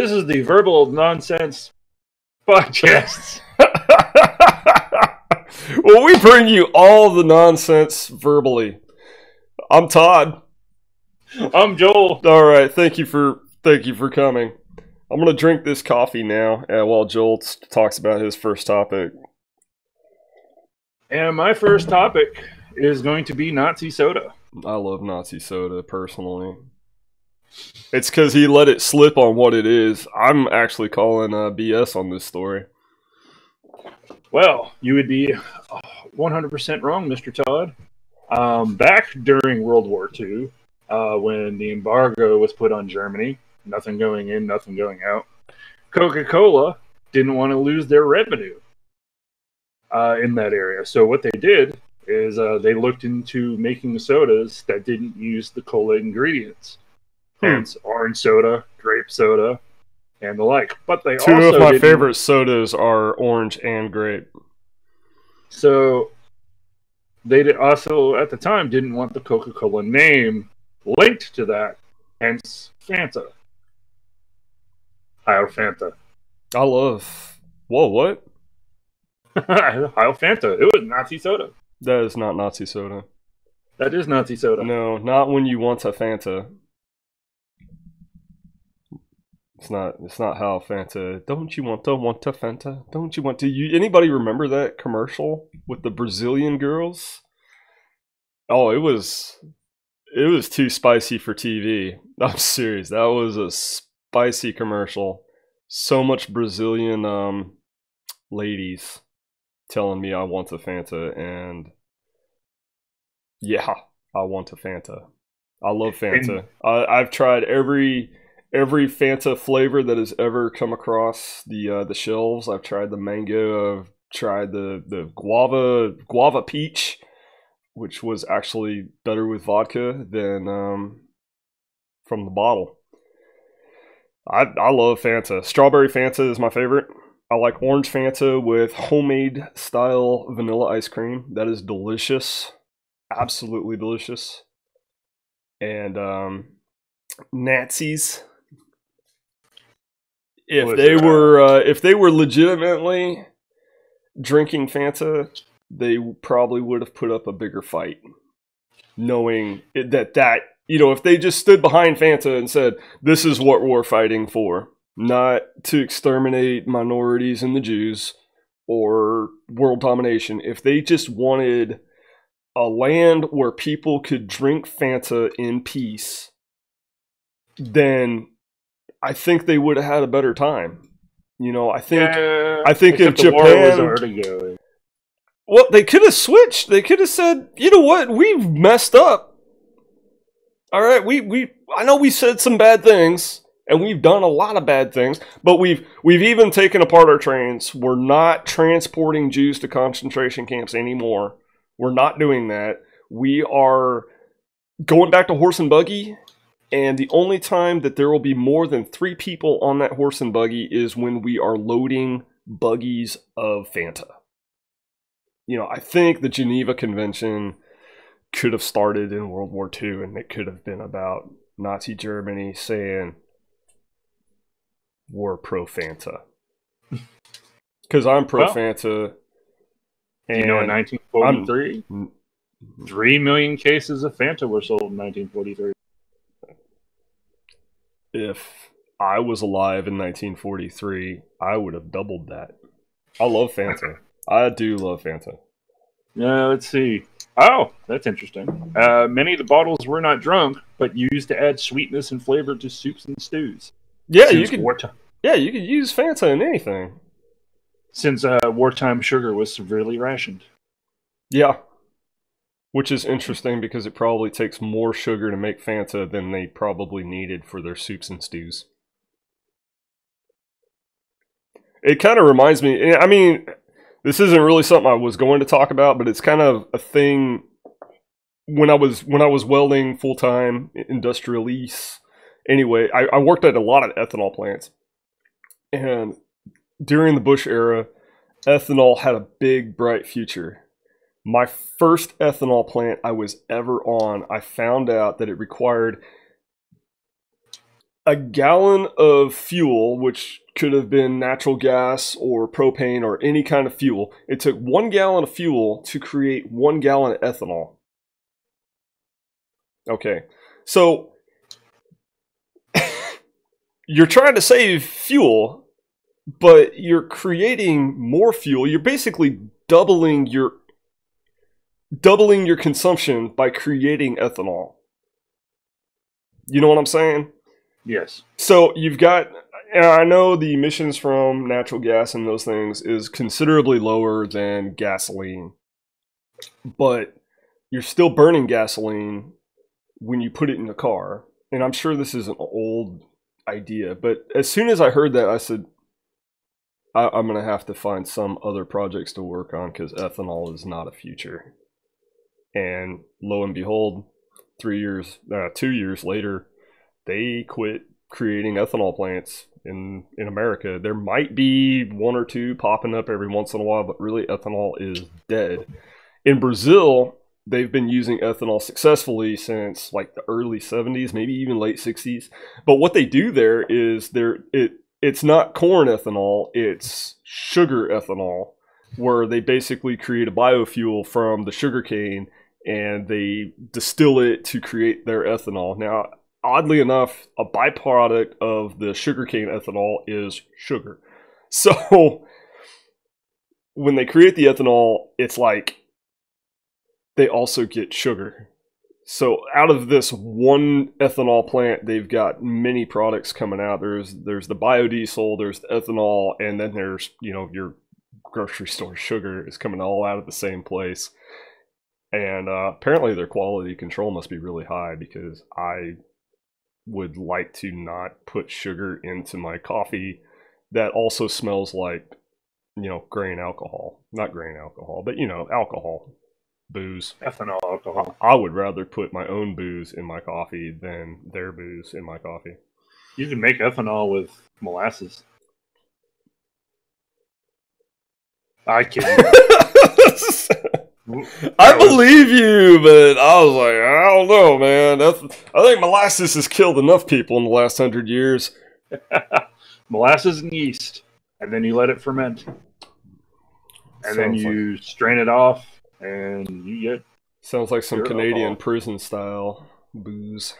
This is the Verbal Nonsense Podcast. Well, we bring you all the nonsense verbally. I'm Todd. I'm Joel. All right, thank you for coming. I'm gonna drink this coffee now while Joel talks about his first topic. And my first topic is going to be Nazi soda. I love Nazi soda personally. It's because he let it slip on what it is. I'm actually calling BS on this story. Well, you would be 100% wrong, Mr. Todd. Back during World War II, when the embargo was put on Germany, nothing going in, nothing going out, Coca-Cola didn't want to lose their revenue in that area. So what they did is they looked into making sodas that didn't use the cola ingredients. Hence, orange soda, grape soda, and the like. But they also two of my favorite sodas are orange and grape. So they did also, at the time, didn't want the Coca-Cola name linked to that. Hence, Fanta. Heil Fanta. I love... Whoa, what? Heil Fanta. It was Nazi soda. That is not Nazi soda. That is Nazi soda. No, not when you want a Fanta. It's not how Fanta. Don't you want to Fanta? Don't you want to? Anybody remember that commercial with the Brazilian girls? Oh, it was too spicy for TV. I'm serious. That was a spicy commercial. So much Brazilian ladies telling me I want a Fanta, and yeah, I want a Fanta. I love Fanta. I've tried every Fanta flavor that has ever come across the shelves. I've tried the mango. I've tried the guava peach, which was actually better with vodka than from the bottle. I love Fanta. Strawberry Fanta is my favorite. I like orange Fanta with homemade style vanilla ice cream. That is delicious, absolutely delicious. And Nazis. If they were legitimately drinking Fanta, they probably would have put up a bigger fight, knowing that you know, if they just stood behind Fanta and said, "This is what we're fighting for, not to exterminate minorities and the Jews or world domination." If they just wanted a land where people could drink Fanta in peace, then I think they would have had a better time. You know, I think if Japan... The war was already going. Well, they could have switched. They could have said, you know what? We've messed up. All right, I know we said some bad things, and we've done a lot of bad things, but we've even taken apart our trains. We're not transporting Jews to concentration camps anymore. We're not doing that. We are going back to horse and buggy. And the only time that there will be more than 3 people on that horse and buggy is when we are loading buggies of Fanta. You know, I think the Geneva Convention could have started in World War II, and it could have been about Nazi Germany saying, "We're pro-Fanta." Because I'm pro-Fanta. Well, you know, in 1943, 3 million cases of Fanta were sold in 1943. If I was alive in 1943, I would have doubled that. I love Fanta. I do love Fanta. Yeah, let's see. Oh, that's interesting. Many of the bottles were not drunk, but used to add sweetness and flavor to soups and stews. Yeah, you could use Fanta in anything. Since wartime sugar was severely rationed. Yeah. Which is interesting because it probably takes more sugar to make Fanta than they probably needed for their soups and stews. It kind of reminds me, I mean, this isn't really something I was going to talk about, but it's kind of a thing when I was welding full-time industrial lease. Anyway, I worked at a lot of ethanol plants. And during the Bush era, ethanol had a big, bright future. My first ethanol plant I was ever on, I found out that it required a gallon of fuel, which could have been natural gas or propane or any kind of fuel, it took 1 gallon of fuel to create 1 gallon of ethanol. Okay, so you're trying to save fuel, but you're creating more fuel. You're basically doubling your consumption by creating ethanol. You know what I'm saying? Yes. So you've got, and I know the emissions from natural gas and those things is considerably lower than gasoline, but you're still burning gasoline when you put it in the car. And I'm sure this is an old idea, but as soon as I heard that, I said, I'm going to have to find some other projects to work on because ethanol is not a future. And lo and behold, 2 years later, they quit creating ethanol plants in America. There might be one or two popping up every once in a while, but really ethanol is dead. In Brazil, they've been using ethanol successfully since like the early 70s, maybe even late 60s. But what they do there is it's not corn ethanol, it's sugar ethanol, where they basically create a biofuel from the sugar cane and they distill it to create their ethanol. Now, oddly enough, a byproduct of the sugarcane ethanol is sugar. So when they create the ethanol, it's like they also get sugar. So out of this one ethanol plant, they've got many products coming out. There's the biodiesel, there's the ethanol, and then there's, you know, your grocery store sugar is coming all out of the same place. And apparently their quality control must be really high, because I would like to not put sugar into my coffee that also smells like, you know, grain alcohol. Not grain alcohol, but, you know, alcohol. Booze. Ethanol alcohol. I would rather put my own booze in my coffee than their booze in my coffee. You can make ethanol with molasses. I can't. I believe you, but I was like, I don't know, man. I think molasses has killed enough people in the last 100 years. Molasses and yeast, and then you let it ferment, and then you strain it off, and you get... Sounds like some Canadian prison-style booze.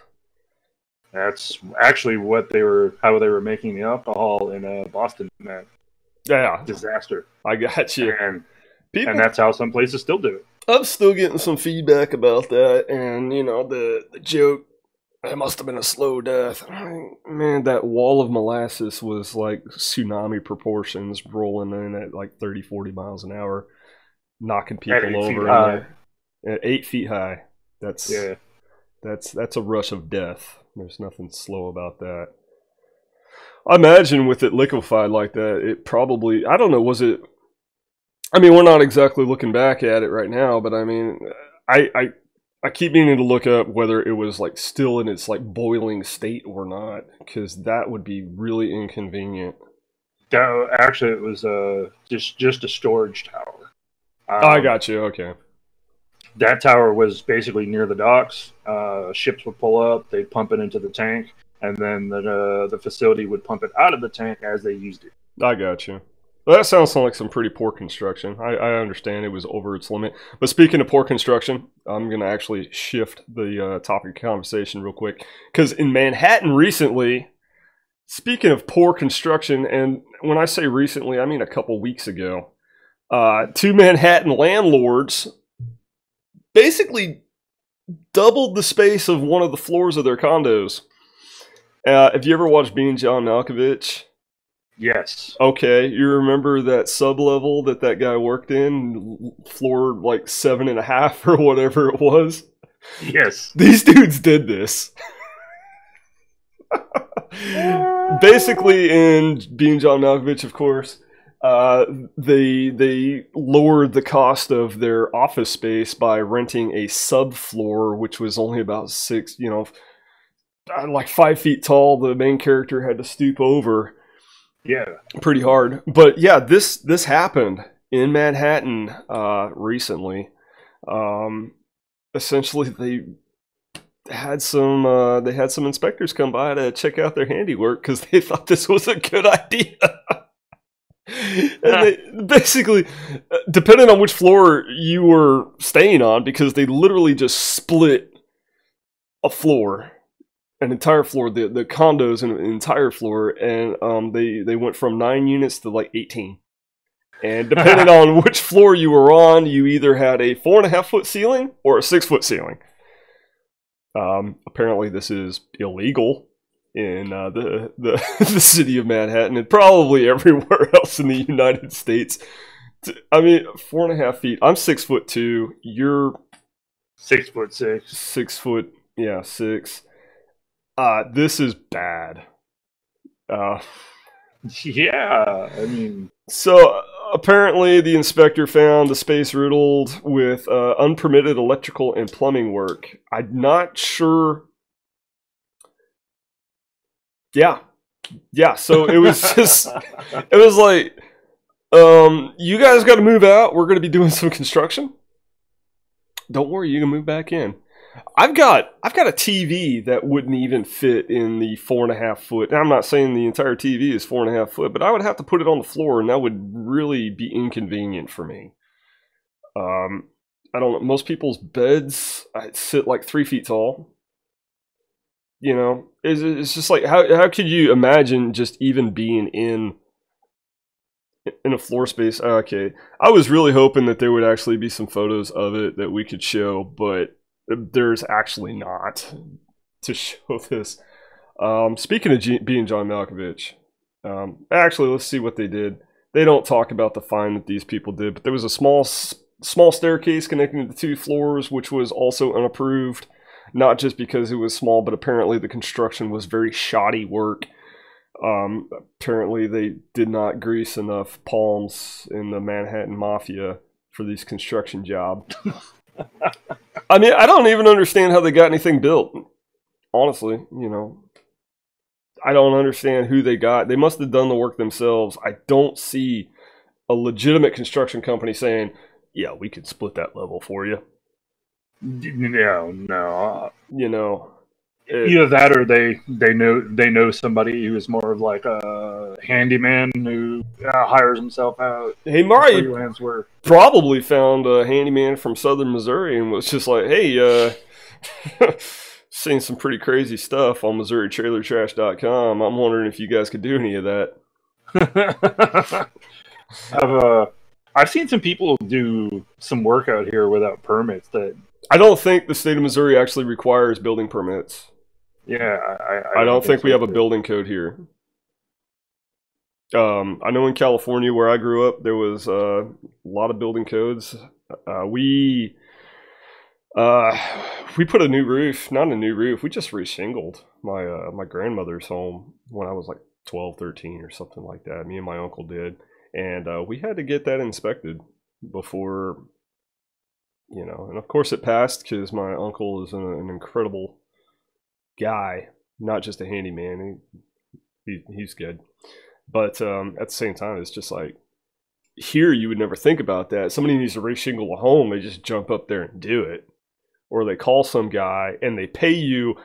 That's actually what they were, how they were making the alcohol in Boston, man. Yeah. Disaster. I got you. And that's how some places still do it. I'm still getting some feedback about that, and, you know, the joke, it must have been a slow death. Man, that wall of molasses was like tsunami proportions, rolling in at like 30, 40 miles an hour, knocking people over. At 8 feet high. That's, yeah. That's a rush of death. There's nothing slow about that. I imagine with it liquefied like that, it probably, I don't know, was it, I mean, we're not exactly looking back at it right now, but I mean, I keep meaning to look up whether it was like still in its like boiling state or not, because that would be really inconvenient. That, actually, it was just a storage tower. I got you. Okay. That tower was basically near the docks. Ships would pull up, they'd pump it into the tank, and then the facility would pump it out of the tank as they used it. I got you. Well, that sounds like some pretty poor construction. I understand it was over its limit. But speaking of poor construction, I'm going to actually shift the topic of conversation real quick. Because in Manhattan recently, speaking of poor construction, and when I say recently, I mean a couple weeks ago, two Manhattan landlords basically doubled the space of one of the floors of their condos. Have you ever watched Being John Malkovich? Yes. Okay, you remember that sub-level that guy worked in? Floor, like, 7.5 or whatever it was? Yes. These dudes did this. Basically, in Being John Malkovich, of course, they lowered the cost of their office space by renting a sub-floor, which was only about 6, you know, like 5 feet tall. The main character had to stoop over. Yeah, pretty hard. But yeah, this happened in Manhattan recently. Essentially, had some inspectors come by to check out their handiwork because they thought this was a good idea. And they basically, depending on which floor you were staying on, because they literally just split a floor, an entire floor, the condos and an entire floor, and they went from 9 units to like 18. And depending on which floor you were on, you either had a 4.5-foot ceiling or a 6-foot ceiling. Apparently this is illegal in the city of Manhattan and probably everywhere else in the United States. I mean, 4.5 feet. I'm 6'2". You're 6'6". 6 foot, yeah, 6. This is bad. Yeah, I mean. So apparently the inspector found the space riddled with unpermitted electrical and plumbing work. I'm not sure. Yeah. So it was just, it was like, you guys got to move out. We're going to be doing some construction. Don't worry, you can move back in. I've got a TV that wouldn't even fit in the 4.5 foot. Now, I'm not saying the entire TV is 4.5 foot, but I would have to put it on the floor, and that would really be inconvenient for me. I don't know. Most people's beds sit like 3 feet tall. You know, it's just like, how could you imagine just even being in a floor space? Okay, I was really hoping that there would actually be some photos of it that we could show, but there's actually not to show this. Speaking of being John Malkovich, actually, let's see what they did. They don't talk about the fine that these people did, but there was a small staircase connecting the 2 floors, which was also unapproved, not just because it was small, but apparently the construction was very shoddy work. Apparently they did not grease enough palms in the Manhattan Mafia for these construction jobs. I mean, I don't even understand how they got anything built. Honestly, you know, I don't understand who they got. They must have done the work themselves. I don't see a legitimate construction company saying, yeah, we could split that level for you. No. You know, either that or they know somebody who is more of like a handyman who hires himself out. Hey, Mario probably found a handyman from southern Missouri and was just like, hey, seen some pretty crazy stuff on MissouriTrailerTrash.com. I'm wondering if you guys could do any of that. I've seen some people do some work out here without permits. That I don't think the state of Missouri actually requires building permits. Yeah, I don't think we have a building code here. I know in California, where I grew up, there was a lot of building codes. We put a new roof, not a new roof. We just reshingled my my grandmother's home when I was like 12, 13 or something like that. Me and my uncle did, and we had to get that inspected before. You know, and of course it passed because my uncle is an incredible guy, not just a handyman. He's good. But at the same time, it's just like, here you would never think about that. Somebody needs to reshingle a home, they just jump up there and do it. Or they call some guy and they pay you,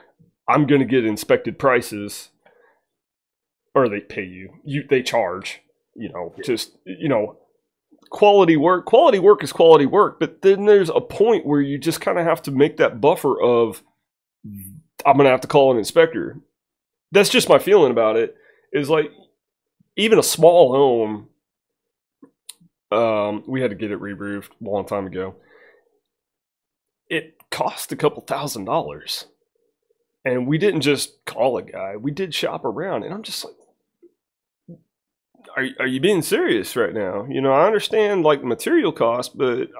I'm going to get inspected prices. Or they pay you. They charge, you know, just, you know. Quality work is quality work, but then there's a point where you just kind of have to make that buffer of, I'm gonna have to call an inspector. That's just my feeling about it. Is like, even a small home, we had to get it re-roofed a long time ago. It cost a couple $1,000, and we didn't just call a guy. We did shop around, and I'm just like, Are you being serious right now? You know, I understand like material cost, but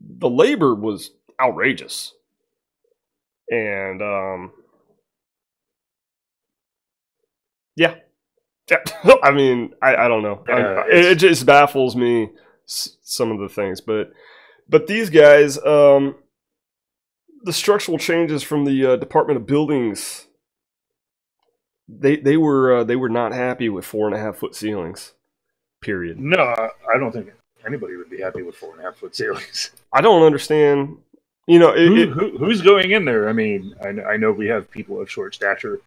the labor was outrageous. And yeah. I mean, I don't know. It just baffles me, some of the things, but these guys, the structural changes from the Department of Buildings. They were not happy with 4.5 foot ceilings, period. No, I don't think anybody would be happy with 4.5 foot ceilings. I don't understand. You know, who's going in there? I mean, I know we have people of short stature.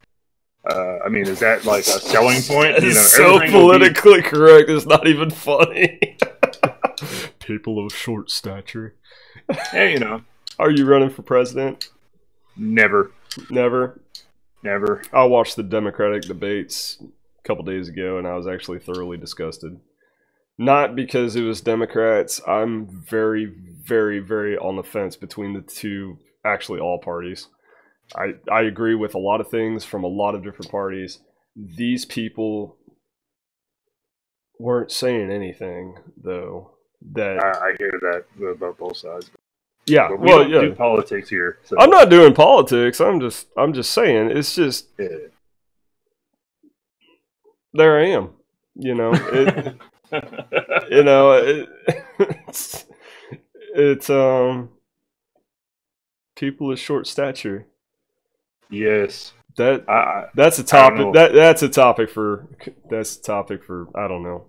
I mean, is that like a selling point? You know, so politically correct. It's not even funny. People of short stature. Hey, you know. Are you running for president? Never. Never? Never. I watched the Democratic debates a couple days ago, and I was actually thoroughly disgusted. Not because it was Democrats. I'm very, very, very on the fence between the two, actually all parties. I agree with a lot of things from a lot of different parties. These people weren't saying anything, though. That I hear that about both sides. Yeah, but we don't do politics here. So. I'm not doing politics. I'm just saying. It's just there I am. You know, you know, it's people of short stature. Yes, that's a topic. That's a topic for I don't know.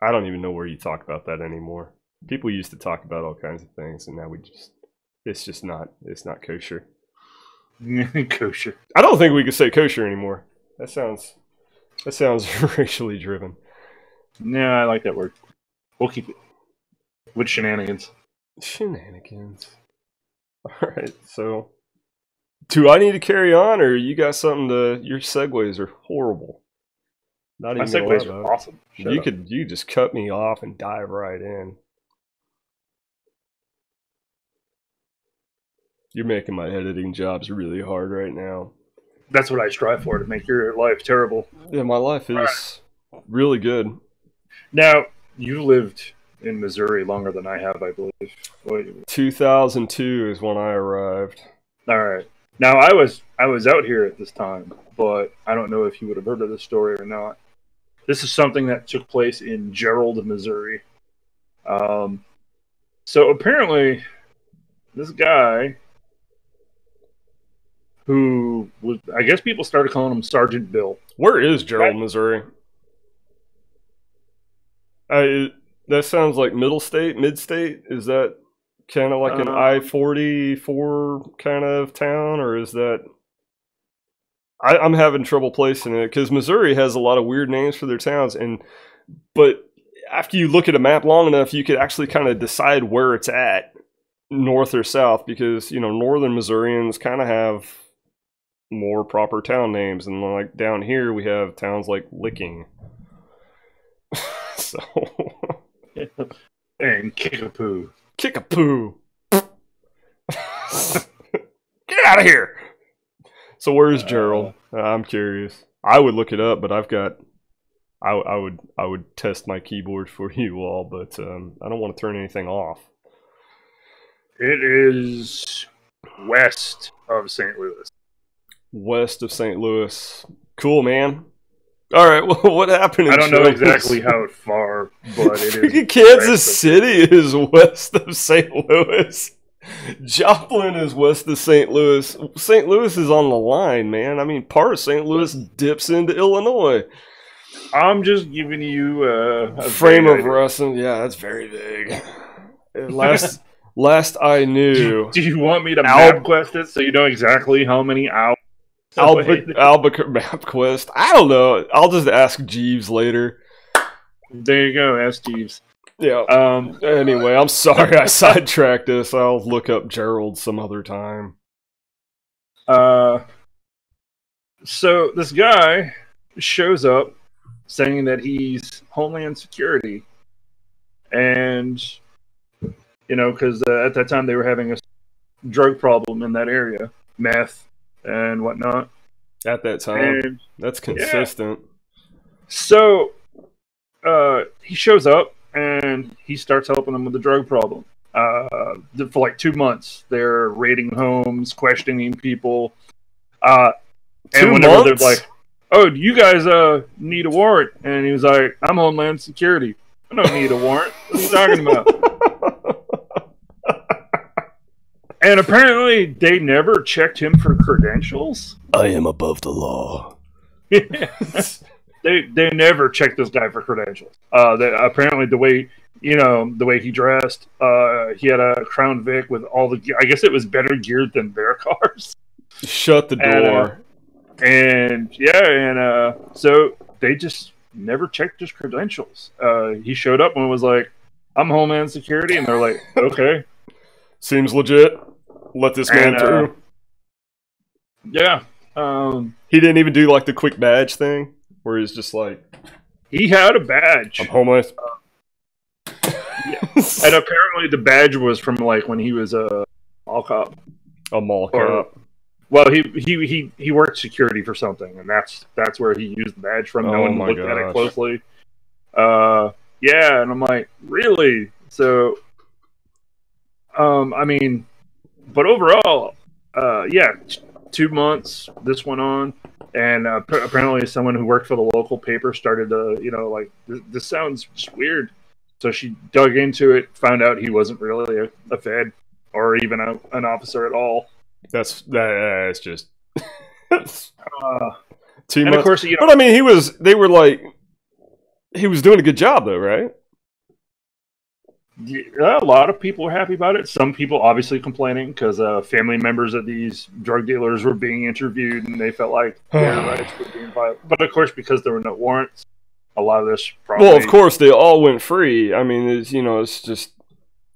I don't even know where you talk about that anymore. People used to talk about all kinds of things, and now it's not kosher. Kosher. I don't think we could say kosher anymore. That sounds racially driven. No, I like that word. We'll keep it. With shenanigans. Shenanigans. All right. So, do I need to carry on, or you got something to? Your segues are horrible. Not even. My segues are awesome. You just cut me off and dive right in. You're making my editing jobs really hard right now. That's what I strive for, to make your life terrible. Yeah, my life is really good. Now, you lived in Missouri longer than I have, I believe. Wait. 2002 is when I arrived. All right. Now, I was out here at this time, but I don't know if you would have heard of this story or not. This is something that took place in Gerald, Missouri. So apparently, this guy... who was, I guess people started calling him Sergeant Bill. Where is Gerald, Missouri? That sounds like middle state, mid state. Is that kind of like an I-44 kind of town, or is that... I'm having trouble placing it, because Missouri has a lot of weird names for their towns, but after you look at a map long enough, you could actually kind of decide where it's at, north or south, because, you know, northern Missourians kind of have more proper town names, and like down here we have towns like Licking, so and Kickapoo. Get out of here. So where's Gerald? I'm curious. I would look it up, but I've got... I would test my keyboard for you all, but I don't want to turn anything off. It is west of St. Louis. West of St. Louis. Cool, man. All right, well, what happened in Kansas? I don't know exactly how far, but it is... Kansas City is west of St. Louis. Joplin is west of St. Louis. St. Louis is on the line, man. I mean, part of St. Louis dips into Illinois. I'm just giving you a frame of reference. Yeah, that's very big. Last I knew... Do you want me to MapQuest it so you know exactly how many hours? Albuquerque MapQuest. I don't know. I'll just ask Jeeves later. There you go. Ask Jeeves. Yeah. Anyway, I'm sorry I sidetracked this. I'll look up Gerald some other time. So this guy shows up saying that he's Homeland Security, and... you know, because at that time they were having a drug problem in that area, meth and whatnot. At that time, and that's consistent. Yeah. So he shows up and he starts helping them with the drug problem. For like 2 months, they're raiding homes, questioning people. And whenever they're like, "Oh, do you guys need a warrant?" and he was like, "I'm Homeland Security. I don't need a warrant. What are you talking about?" And apparently, they never checked him for credentials. I am above the law. They never checked this guy for credentials. Apparently, the way you know, the way he dressed. He had a Crown Vic with all the gear. I guess it was better geared than their cars. Shut the door. So they just never checked his credentials. He showed up and was like, I'm Homeland Security. And they're like, okay. Seems legit. Let this man through. Yeah. He didn't even do like the quick badge thing where he's just like, he had a badge. I'm homeless. Yeah. And apparently the badge was from like when he was a mall cop. A mall cop. Well, he worked security for something, and that's where he used the badge from. No one looked at it closely. Yeah, and I'm like, really? So, I mean, but overall, yeah, 2 months this went on, and apparently someone who worked for the local paper started to, you know, like, this sounds just weird. So she dug into it, found out he wasn't really a Fed or even an officer at all. That's just 2 months. Of course, you know, but I mean, he was doing a good job though, right? Yeah, a lot of people were happy about it. Some people obviously complaining because family members of these drug dealers were being interviewed and they felt like their rights were being violated. But of course, because there were no warrants, a lot of this probably... Well, of course, they all went free. I mean, it's, you know, it's just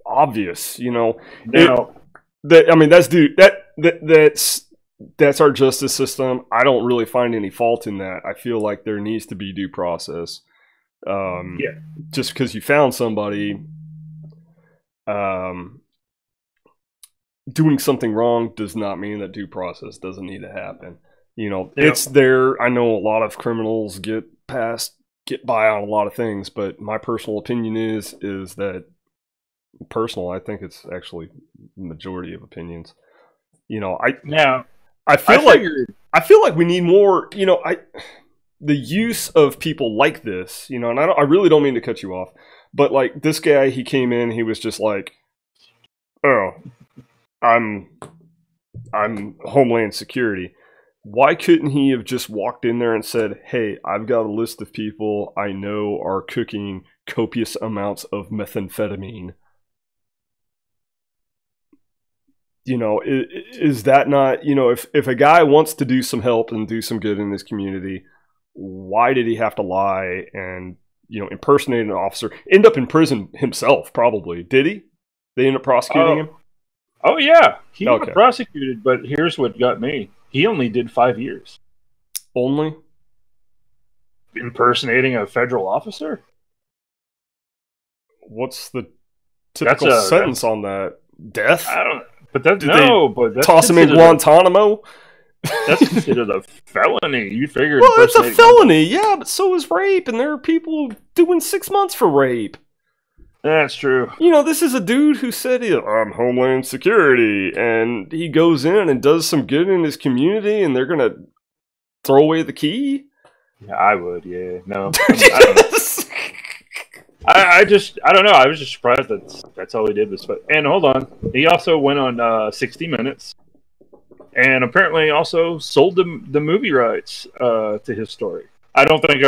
obvious, you know. Now, I mean, that's dude. That's our justice system. I don't really find any fault in that. I feel like there needs to be due process. Yeah. Just because you found somebody doing something wrong does not mean that due process doesn't need to happen. You know, it's there. I know a lot of criminals get by on a lot of things, but my personal opinion is that. Personal, I think it's actually majority of opinions. You know, I feel like we need more. You know, the use of people like this. You know, and I really don't mean to cut you off, but like this guy, he came in, he was just like, "Oh, I'm Homeland Security." Why couldn't he have just walked in there and said, "Hey, I've got a list of people I know are cooking copious amounts of methamphetamine." You know, is that not, you know, if a guy wants to do some help and do some good in this community, why did he have to lie and, you know, impersonate an officer, end up in prison himself? Probably. Did he? They end up prosecuting him? Oh, yeah. He got prosecuted, but here's what got me. He only did 5 years. Only? Impersonating a federal officer? What's the typical sentence on that? Death? I don't know. But that's toss him in Guantanamo. That's considered a felony. You figured. Well, it's a felony, yeah. But so is rape, and there are people doing 6 months for rape. That's true. You know, this is a dude who said, "I'm Homeland Security," and he goes in and does some good in his community, and they're gonna throw away the key. Yeah, I would. Yeah, no. I don't know. I was just surprised that's all he did this. But and hold on, he also went on 60 Minutes, and apparently also sold the movie rights to his story. I don't think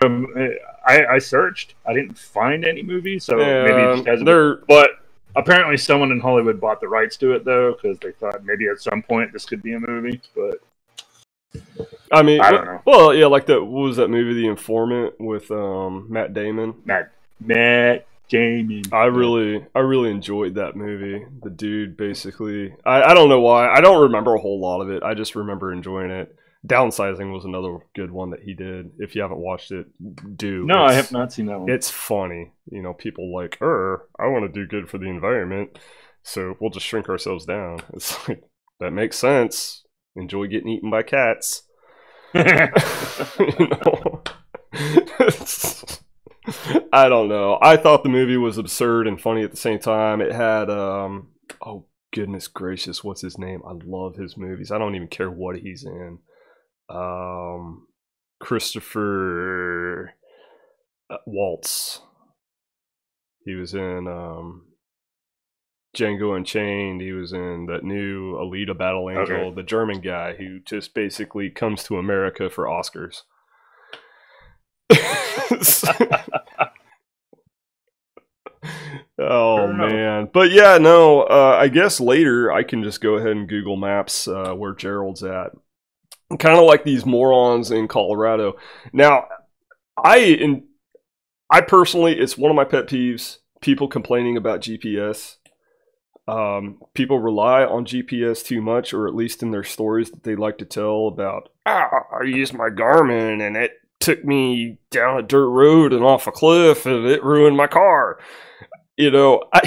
I searched. I didn't find any movies, so maybe it hasn't. But apparently, someone in Hollywood bought the rights to it though, because they thought maybe at some point this could be a movie. But I mean, I don't know. Well, yeah, like that. What was that movie, The Informant, with Matt Damon? Matt Damon. I really enjoyed that movie. The dude basically, I don't know why. I don't remember a whole lot of it. I just remember enjoying it. Downsizing was another good one that he did. If you haven't watched it, do. No, I have not seen that one. It's funny. You know, people like, I want to do good for the environment, so we'll just shrink ourselves down. It's like, that makes sense. Enjoy getting eaten by cats. You know? I don't know. I thought the movie was absurd and funny at the same time. It had, oh goodness gracious, what's his name? I love his movies. I don't even care what he's in. Christopher Waltz. He was in Django Unchained. He was in that new Alita Battle Angel, the German guy who just basically comes to America for Oscars. man. But yeah, no, I guess later I can just go ahead and Google Maps where Gerald's at. Kind of like these morons in Colorado. Now, I personally, it's one of my pet peeves, people complaining about GPS. People rely on GPS too much, or at least in their stories that they like to tell about, I used my Garmin and it took me down a dirt road and off a cliff and it ruined my car. You know, I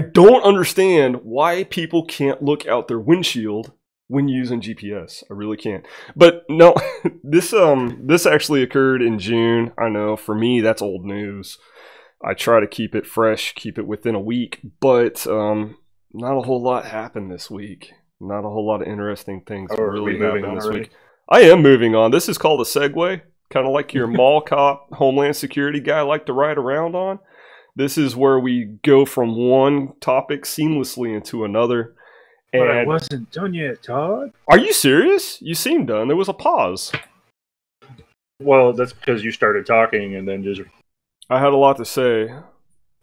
don't understand why people can't look out their windshield when using GPS. I really can't. But no, this actually occurred in June. I know, for me, that's old news. I try to keep it fresh, keep it within a week, but not a whole lot happened this week. Not a whole lot of interesting things really happened this week. I am moving on. This is called a segue, kind of like your mall cop, Homeland Security guy like to ride around on. This is where we go from one topic seamlessly into another. And but I wasn't done yet, Todd. Are you serious? You seem done. There was a pause. Well, that's because you started talking and then just... I had a lot to say.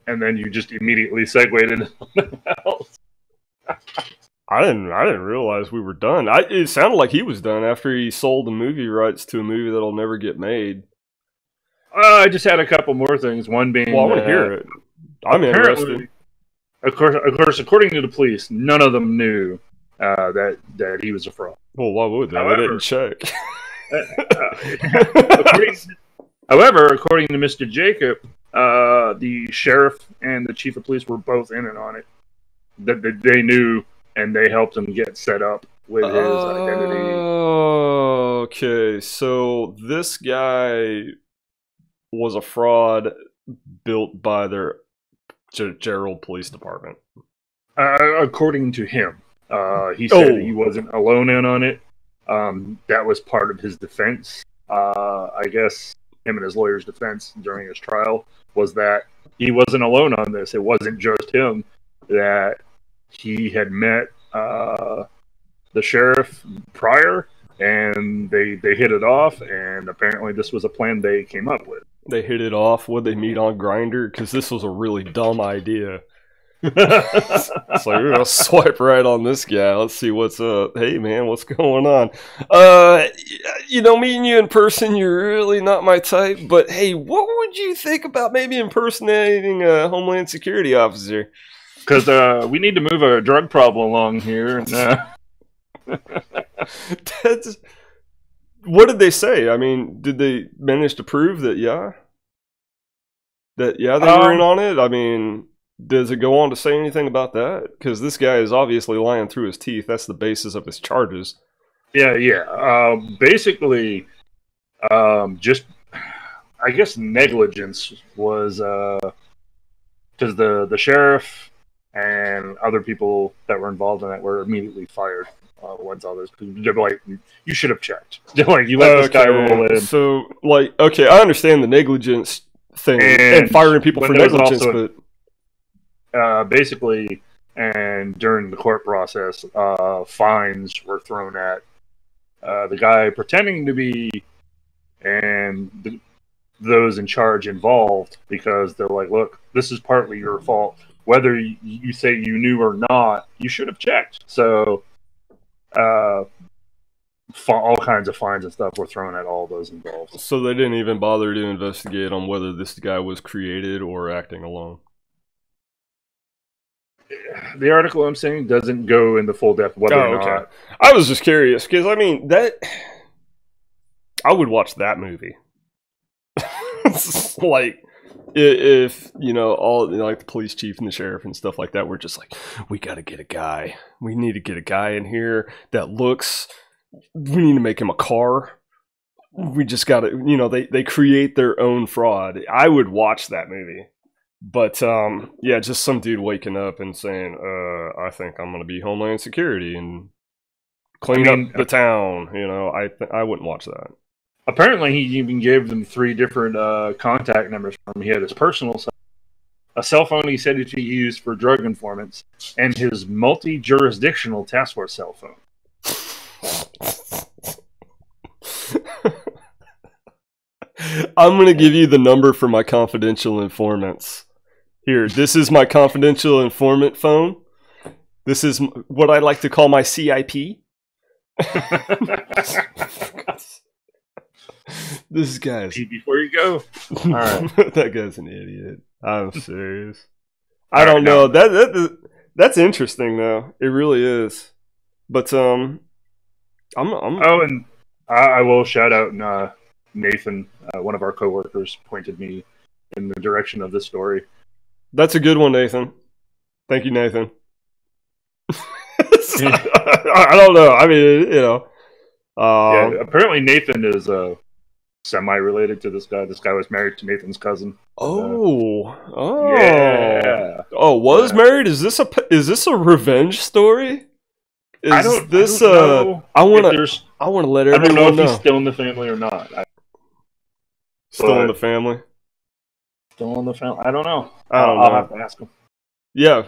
And then you just immediately segued into something else. I didn't realize we were done. It sounded like he was done after he sold the movie rights to a movie that'll never get made. I just had a couple more things. One being... Well, I want to hear it. I'm interested. Of course, according to the police, none of them knew that he was a fraud. Well, why would they? However, I didn't check. However, according to Mr. Jacob, the sheriff and the chief of police were both in and on it. They knew, and they helped him get set up with his identity. Okay, so this guy was a fraud built by their Gerald Police Department. According to him. He said he wasn't alone in on it. That was part of his defense. I guess... him and his lawyer's defense during his trial was that he wasn't alone on this. It wasn't just him, that he had met the sheriff prior, and they hit it off, and apparently this was a plan they came up with. They hit it off? Would they meet on Grindr? Because this was a really dumb idea. It's like, we're going to swipe right on this guy. Let's see what's up. Hey, man, what's going on? You know, meeting you in person, you're really not my type. But, hey, what would you think about maybe impersonating a Homeland Security officer? Because we need to move our drug problem along here. And, That's... What did they say? I mean, did they manage to prove that, they were in on it? I mean... Does it go on to say anything about that? Because this guy is obviously lying through his teeth. That's the basis of his charges. Yeah. Basically, just, I guess negligence was, because the sheriff and other people that were involved in that were immediately fired once all this. They're like, you should have checked. They're like, you let this guy roll in. So, like, okay, I understand the negligence thing and firing people for negligence, but... basically, and during the court process, fines were thrown at the guy pretending to be, and those in charge involved, because they're like, look, this is partly your fault. Whether you say you knew or not, you should have checked. So all kinds of fines and stuff were thrown at all those involved. So they didn't even bother to investigate on whether this guy was created or acting alone. The article I'm saying doesn't go into full depth whether or not. I was just curious because, I mean, that I would watch that movie. Like, if, you know, all, you know, like the police chief and the sheriff and stuff like that were just like, we got to get a guy. We need to get a guy in here that looks, we need to make him a car. We just got to, you know, they create their own fraud. I would watch that movie. But, yeah, just some dude waking up and saying, I think I'm going to be Homeland Security and clean up the town. You know, I wouldn't watch that. Apparently, he even gave them 3 different contact numbers for him. He had his personal cell phone, a cell phone he said he used for drug informants, and his multi-jurisdictional task force cell phone. I'm going to give you the number for my confidential informants. Here, this is my confidential informant phone. This is what I like to call my CIP. This guy's... Before you go. All right. That guy's an idiot. I'm serious. I don't know. That's interesting, though. It really is. But and I will shout out Nathan, one of our coworkers, pointed me in the direction of this story. That's a good one, Nathan. Thank you, Nathan. I don't know. I mean, you know. Yeah, apparently Nathan is semi-related to this guy. This guy was married to Nathan's cousin. Oh, yeah. Oh, married? Is this a revenge story? Is I don't know. I want to let everyone know. I don't know if he's still in the family or not. Still in the family. I don't know. I'll have to ask him. Yeah.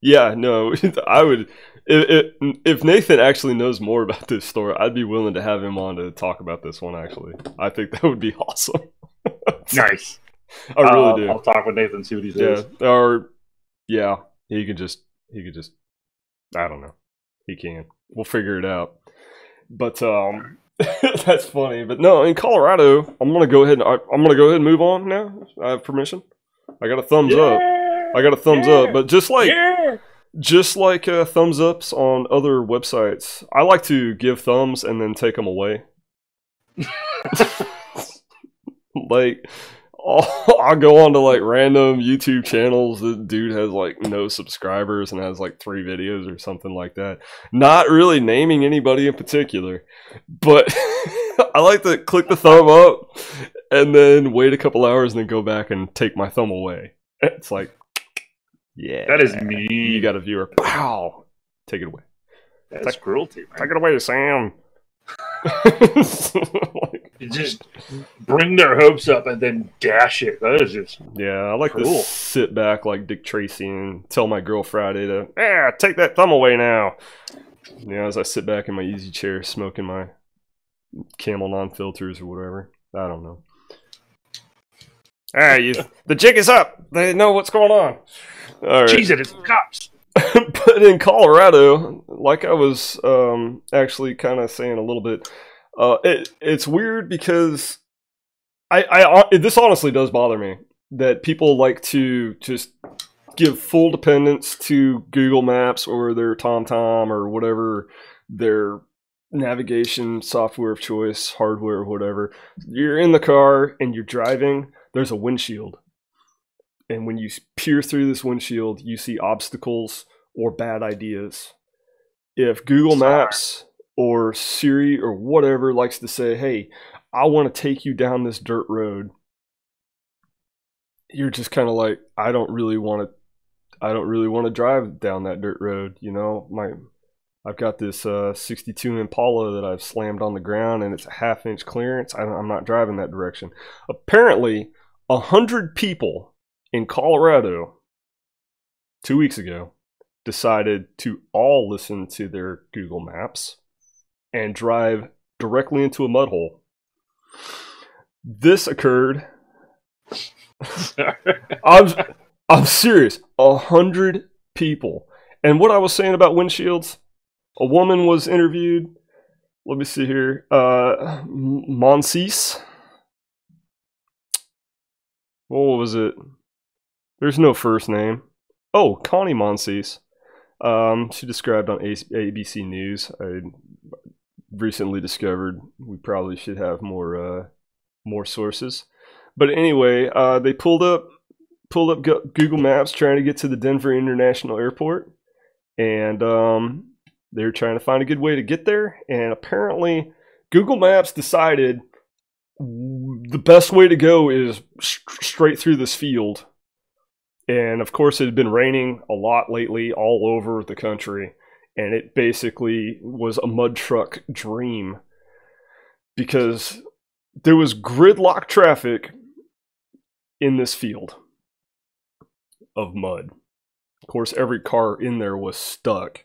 Yeah, no, I would, if Nathan actually knows more about this story, I'd be willing to have him on to talk about this one, actually. I think that would be awesome. Nice. I really do. I'll talk with Nathan, see what he says. Yeah, he could just, I don't know. He can. We'll figure it out. But, that's funny. But no, in Colorado, I'm going to go ahead and move on now. I have permission. I got a thumbs up. I got a thumbs up, but just like thumbs ups on other websites, I like to give thumbs and then take them away. Like, I'll go on to like random YouTube channels. The dude has like no subscribers and has like 3 videos or something like that. Not really naming anybody in particular, but I like to click the thumb up and then wait a couple hours and then go back and take my thumb away. It's like, yeah, that is mean. You got a viewer. Wow, take it away. That's like cruelty, man. Take it away, Sam. Like, just bring their hopes up and then dash it. That is just I like cruel. To sit back like Dick Tracy and tell my girl Friday to take that thumb away now. You know, as I sit back in my easy chair smoking my Camel non-filters or whatever. I don't know. All right, the jig is up. They know what's going on. All right. Jeez, it's the cops. But in Colorado, like I was actually kind of saying a little bit, it's weird because this honestly does bother me that people like to just give full dependence to Google Maps or their TomTom or whatever their navigation software of choice, hardware, or whatever. You're in the car and you're driving. There's a windshield, and when you peer through this windshield, you see obstacles or bad ideas. If Google Maps or Siri or whatever likes to say, hey, I want to take you down this dirt road, you're just kind of like, I don't really want to drive down that dirt road. You know, I've got this 62 Impala that I've slammed on the ground, and it's a half-inch clearance. I'm not driving that direction. Apparently, 100 people in Colorado 2 weeks ago decided to all listen to their Google Maps and drive directly into a mud hole. This occurred... I'm serious. 100 people. And what I was saying about windshields... A woman was interviewed. Let me see here. Monseese. What was it? There's no first name. Oh, Connie Monseese. She described on ABC News. I recently discovered we probably should have more sources. But anyway, they pulled up Google Maps trying to get to the Denver International Airport, and they were trying to find a good way to get there, and apparently Google Maps decided the best way to go is straight through this field. And of course, it had been raining a lot lately all over the country, and it basically was a mud truck dream because there was gridlock traffic in this field of mud. Of course, every car in there was stuck.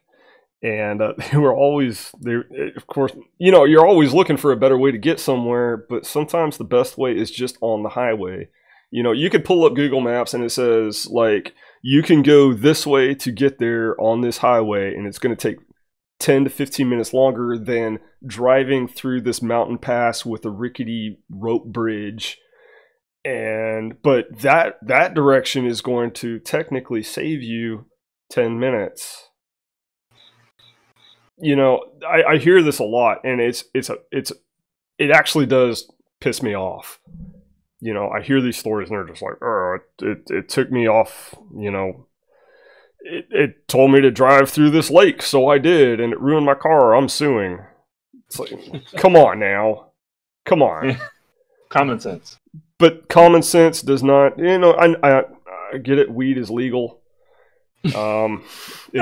And they were always there. Of course, you know, you're always looking for a better way to get somewhere, but sometimes the best way is just on the highway. You know, you could pull up Google Maps and it says, like, you can go this way to get there on this highway, and it's going to take 10 to 15 minutes longer than driving through this mountain pass with a rickety rope bridge. And but that direction is going to technically save you 10 minutes. You know, I hear this a lot, and it actually does piss me off. You know, I hear these stories and they're just like, oh, it took me off, you know, it told me to drive through this lake, so I did, and it ruined my car, I'm suing. It's like, come on now. Come on. Common sense. But common sense does not, you know, I get it, weed is legal. In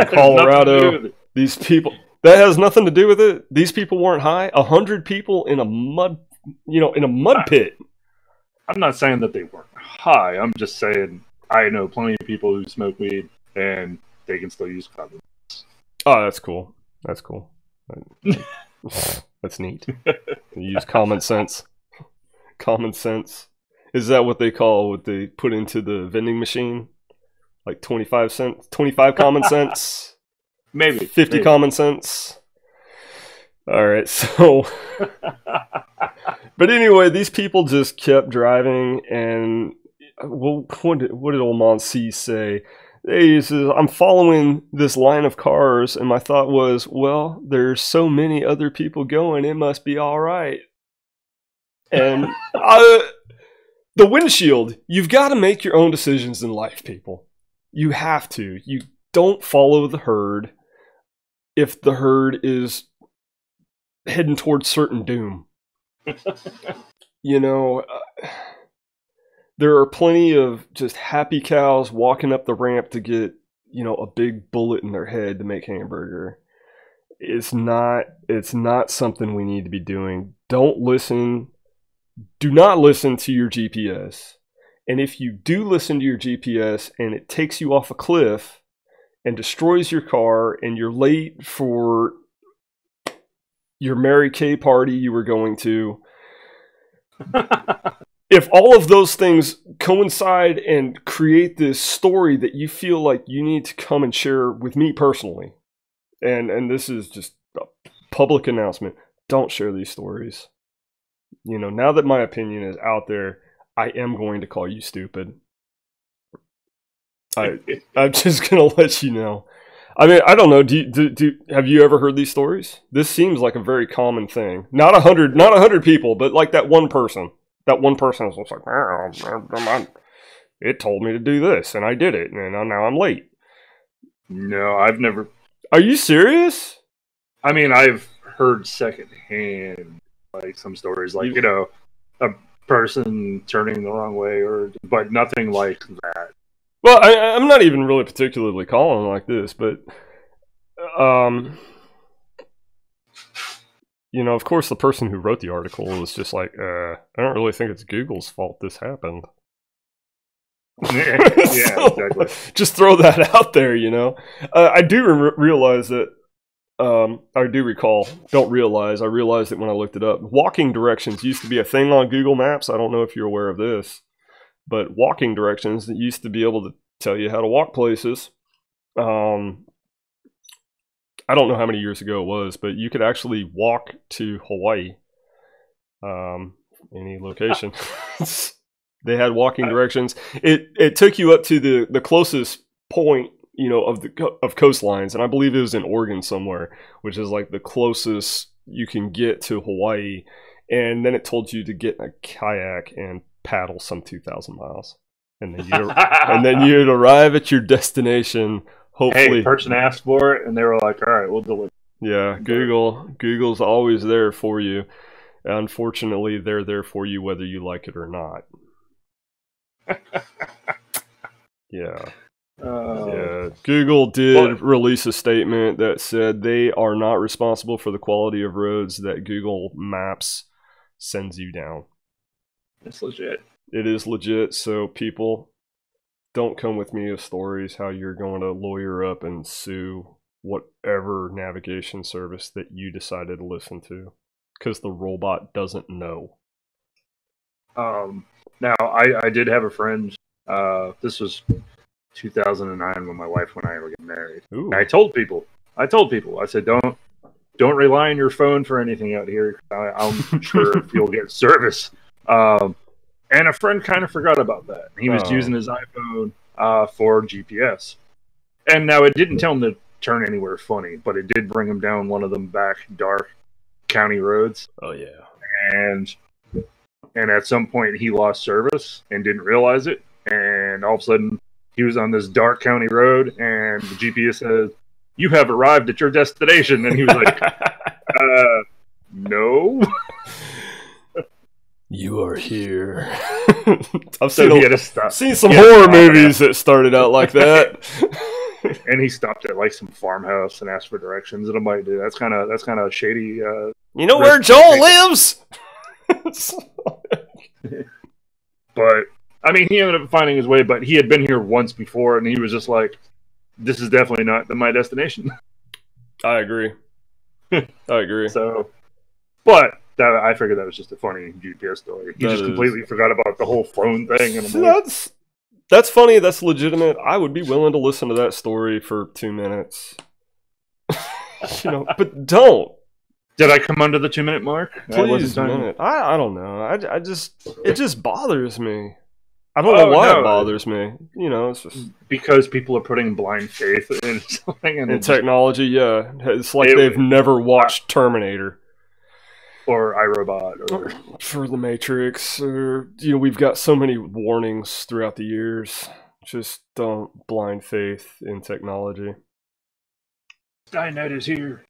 Colorado, these people, that has nothing to do with it. These people weren't high. 100 people in a mud, you know, in a mud pit. I'm not saying that they weren't high. I'm just saying I know plenty of people who smoke weed and they can still use condoms. Oh, that's cool. That's cool. That's neat. Use common sense. Common sense. Is that what they call what they put into the vending machine? Like 25 cents? 25 common sense? Maybe. 50 common sense? All right, so... But anyway, these people just kept driving, and what did old Monsi say? He says, I'm following this line of cars, and my thought was, well, there's so many other people going, it must be all right. And the windshield, you've got to make your own decisions in life, people. You have to. You don't follow the herd if the herd is heading towards certain doom. You know, there are plenty of just happy cows walking up the ramp to get, you know, a big bullet in their head to make hamburger. It's not something we need to be doing. Don't listen. Do not listen to your GPS. And if you do listen to your GPS and it takes you off a cliff and destroys your car and you're late for your Mary Kay party you were going to. If all of those things coincide and create this story that you feel like you need to come and share with me personally, and this is just a public announcement, don't share these stories. You know, now that my opinion is out there, I am going to call you stupid. I'm just going to let you know. I mean, I don't know. Have you ever heard these stories? This seems like a very common thing. Not 100 people, but like that one person. That one person was like, "It told me to do this, and I did it, and now I'm late." No, I've never. Are you serious? I mean, I've heard secondhand, like some stories, like you know, a person turning the wrong way, or but nothing like that. Well, I'm not even really particularly calling like this, but, you know, of course the person who wrote the article was just like, I don't really think it's Google's fault this happened. Yeah, so, exactly. Just throw that out there, you know. I do realize that, I realized it when I looked it up. Walking directions used to be a thing on Google Maps. I don't know if you're aware of this. But walking directions that used to be able to tell you how to walk places. I don't know how many years ago it was, but you could actually walk to Hawaii, any location. They had walking directions. It took you up to the closest point, you know, of coastlines, and I believe it was in Oregon somewhere, which is like the closest you can get to Hawaii. And then it told you to get in a kayak and paddle some 2,000 miles, and then you you'd arrive at your destination. Hopefully, hey, person asked for it, and they were like, "All right, we'll deliver." Yeah, Google's always there for you. Unfortunately, they're there for you whether you like it or not. Yeah, yeah. Google did release a statement that said they are not responsible for the quality of roads that Google Maps sends you down. It's legit. It is legit. So people, don't come with me with stories how you're going to lawyer up and sue whatever navigation service that you decided to listen to, because the robot doesn't know. Now, I did have a friend. This was 2009 when my wife and I were getting married. Ooh. And I told people. I said, don't rely on your phone for anything out here. I'm sure if you'll get service. And a friend kind of forgot about that. He was using his iPhone for GPS. And now it didn't tell him to turn anywhere funny, but it did bring him down one of them back dark county roads. Oh, yeah. And at some point he lost service and didn't realize it. And all of a sudden he was on this dark county road and the GPS says, "You have arrived at your destination." And he was like, no. You are here. I've seen some horror movies that started out like that. And he stopped at like some farmhouse and asked for directions. And I'm like, dude, that's kind of shady. You know where Joel lives? But I mean, he ended up finding his way. But he had been here once before, and he was just like, "This is definitely not my destination." I agree. I agree. So, but that, I figured that was just a funny GPS story. He completely forgot about the whole phone thing. And that's funny. That's legitimate. I would be willing to listen to that story for 2 minutes. You know, but don't. Did I come under the 2 minute mark? Please, I don't know. I just, it just bothers me. I don't know why it bothers me. You know, it's just because people are putting blind faith in something and in technology. Yeah, it's like they've never watched Terminator or iRobot or for The Matrix. Or you know, we've got so many warnings throughout the years. Just don't blind faith in technology. Skynet is here.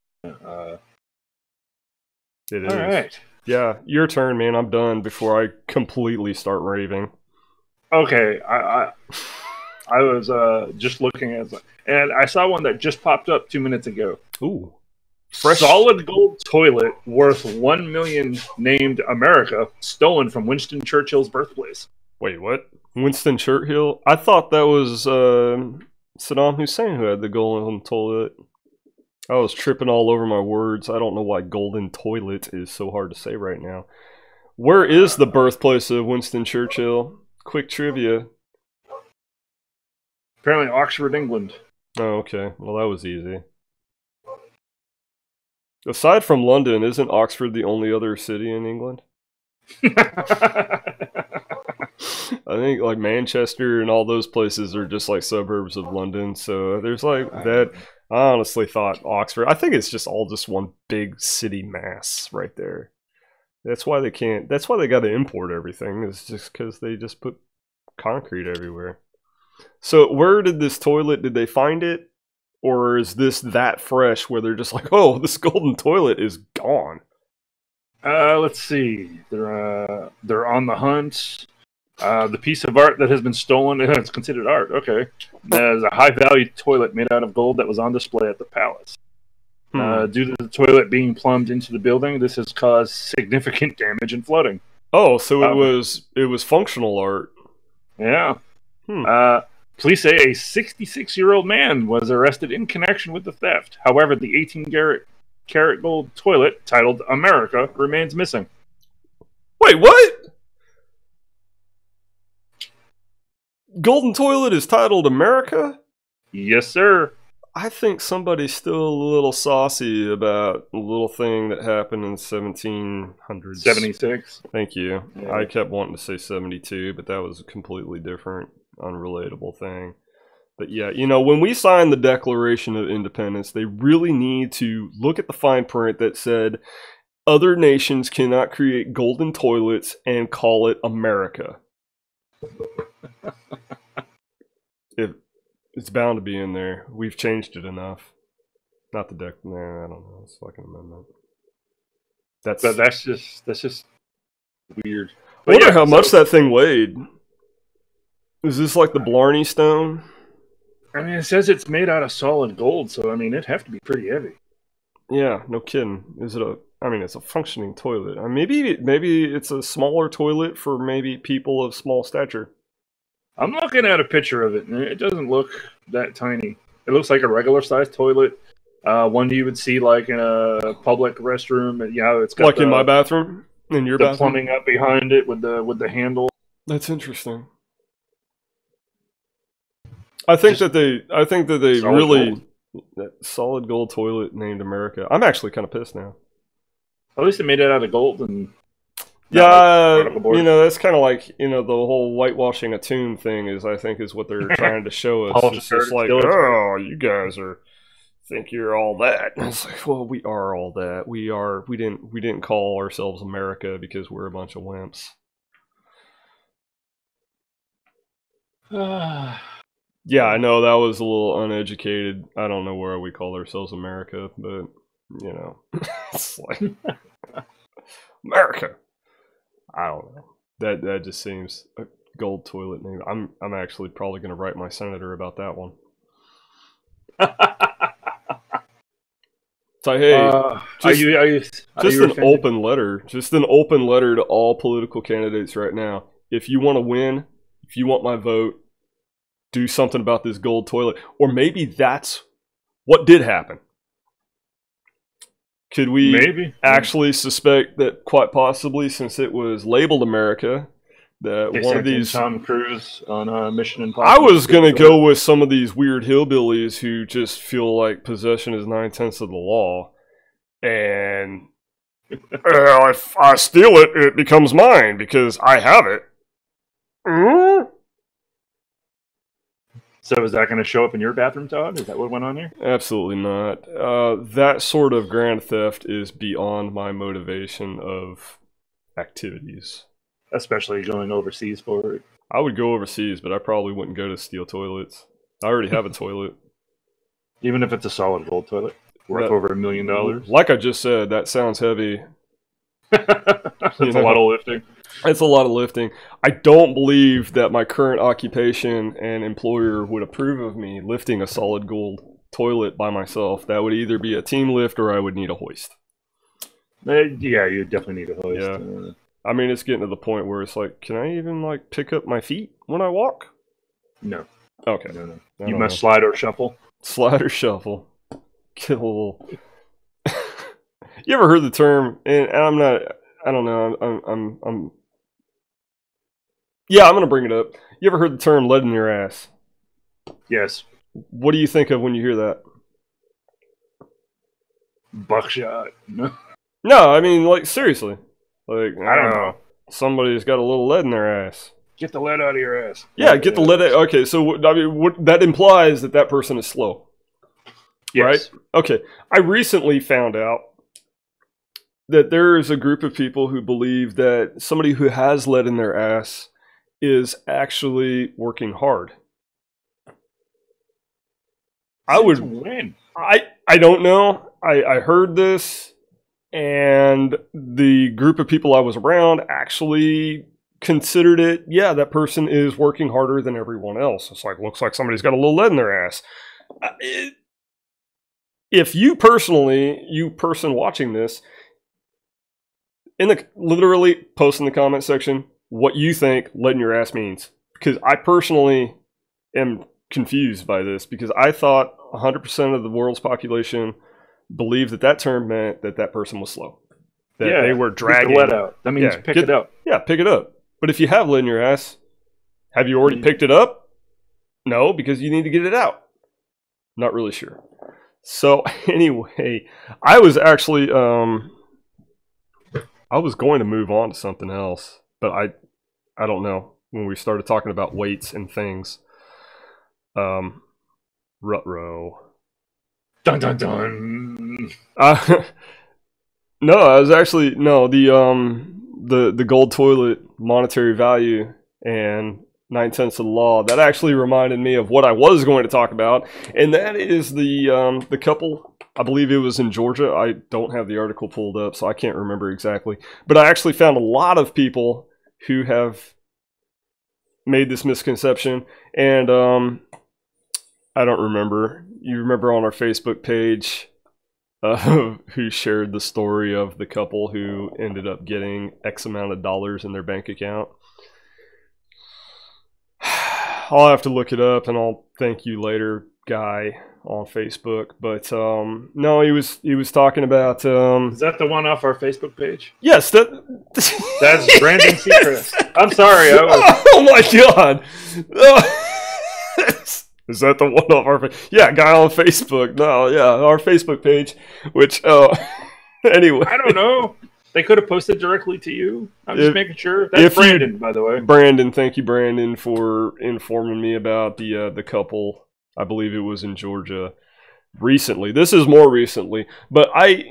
It is. All right. Yeah, your turn, man. I'm done before I completely start raving. Okay, I was just looking at it, and I saw one that just popped up 2 minutes ago. Ooh. Fresh solid gold toilet worth $1 million named America stolen from Winston Churchill's birthplace. Wait, what? Winston Churchill? I thought that was Saddam Hussein who had the golden toilet. I was tripping all over my words. I don't know why golden toilet is so hard to say right now. Where is the birthplace of Winston Churchill? Quick trivia. Apparently Oxford, England. Oh, okay. Well, that was easy. Aside from London, isn't Oxford the only other city in England? I think like Manchester and all those places are just like suburbs of London. So there's like that. I honestly thought Oxford. I think it's just all just one big city mass right there. That's why they can't. That's why they got to import everything. It's just because they just put concrete everywhere. So where did this toilet? Did they find it, or is this that fresh where they're just like, oh, this golden toilet is gone? Let's see. They're on the hunt. The piece of art that has been stolen, it's considered art, okay. There's a high-value toilet made out of gold that was on display at the palace. Due to the toilet being plumbed into the building, this has caused significant damage and flooding. Oh, so it was functional art. Yeah. Police say a 66-year-old man was arrested in connection with the theft. However, the 18-karat gold toilet, titled America, remains missing. Wait, what? Golden toilet is titled America? Yes, sir. I think somebody's still a little saucy about a little thing that happened in 1700s. 76. Thank you. Yeah. I kept wanting to say 72, but that was a completely different, unrelatable thing. But yeah, you know, when we signed the Declaration of Independence, they really need to look at the fine print that said, other nations cannot create golden toilets and call it America. It's bound to be in there. We've changed it enough. Not the deck. Nah, I don't know. It's like an amendment. That's just weird. I wonder how much that thing weighed. Is this like the Blarney Stone? I mean, it says it's made out of solid gold, so I mean, it'd have to be pretty heavy. Yeah, no kidding. Is it a? I mean, it's a functioning toilet. Maybe it's a smaller toilet for maybe people of small stature. I'm looking at a picture of it, and it doesn't look that tiny. It looks like a regular-sized toilet, one you would see like in a public restroom. Yeah, it's got like in my bathroom, in your bathroom, plumbing up behind it with the handle. That's interesting. I think that they really that solid gold toilet named America. I'm actually kind of pissed now. At least they made it out of gold and you know, that's kind of like, you know, the whole whitewashing a tomb thing is, I think, is what they're trying to show us. It's just like, oh, you guys are think you're all that. And it's like, well, we are all that. We didn't call ourselves America because we're a bunch of wimps. Yeah, I know that was a little uneducated. I don't know where we call ourselves America, but you know, it's like America. I don't know. That just seems a gold toilet name. I'm actually probably going to write my senator about that one. It's like, hey, just an open letter. Just an open letter to all political candidates right now. If you want to win, if you want my vote, do something about this gold toilet. Or maybe that's what did happen. Could we actually suspect that quite possibly, since it was labeled America, that they one of these Tom Cruise on a Mission Impossible? I was going to go with some of these weird hillbillies who just feel like possession is 9/10 of the law, and if I steal it, it becomes mine because I have it. Mm-hmm. So is that going to show up in your bathroom, Todd? Is that what went on here? Absolutely not. That sort of grand theft is beyond my motivation of activities. Especially going overseas for it. I would go overseas, but I probably wouldn't go to steal toilets. I already have a toilet. Even if it's a solid gold toilet worth over $1 million. Like I just said, that sounds heavy. That's a lot of lifting. It's a lot of lifting. I don't believe that my current occupation and employer would approve of me lifting a solid gold toilet by myself. That would either be a team lift or I would need a hoist. Yeah, you definitely need a hoist. Yeah. I mean, it's getting to the point where it's like, can I even like pick up my feet when I walk? No. Okay. No. You must slide or shuffle. Slide or shuffle. Kill. You ever heard the term? And I'm not. I don't know. I'm yeah, I'm going to bring it up. You ever heard the term lead in your ass? Yes. What do you think of when you hear that? Buckshot. No, I mean, like, seriously. Like, I don't know. Somebody's got a little lead in their ass. Get the lead out of your ass. Yeah, get the lead out. Okay, so I mean, that implies that person is slow. Yes. Right? Okay. I recently found out that there is a group of people who believe that somebody who has lead in their ass is actually working hard. I would win. I don't know. I heard this, and the group of people I was around actually considered it. Yeah, that person is working harder than everyone else. It's like, looks like somebody's got a little lead in their ass. If you personally, you person watching this, literally post in the comment section what you think lead in your ass means, because I personally am confused by this, because I thought 100% of the world's population believed that term meant that person was slow. That they were dragging. Get the lead out. That means pick it up. Yeah, pick it up. But if you have lead in your ass, have you already picked it up? No, because you need to get it out. Not really sure. So anyway, I was actually... I was going to move on to something else, but I don't know. When we started talking about weights and things, ruh-roh. Dun dun dun. The gold toilet monetary value and 9/10 of the law. That actually reminded me of what I was going to talk about, and that is the couple. I believe it was in Georgia. I don't have the article pulled up, so I can't remember exactly. But I actually found a lot of people who have made this misconception. And I don't remember. You remember on our Facebook page who shared the story of the couple who ended up getting X amount of dollars in their bank account? I'll have to look it up, and I'll thank you later, guy. on Facebook. But no, he was talking about. Is that the one off our Facebook page? Yes, that's Brandon Sechrist. I'm sorry. Oh my god. Is that the one off our? Yeah, guy on Facebook. No, yeah, our Facebook page. Which anyway, I don't know. They could have posted directly to you. I'm just making sure. That's Brandon, by the way. Brandon, thank you, Brandon, for informing me about the couple. I believe it was in Georgia recently. This is more recently. But I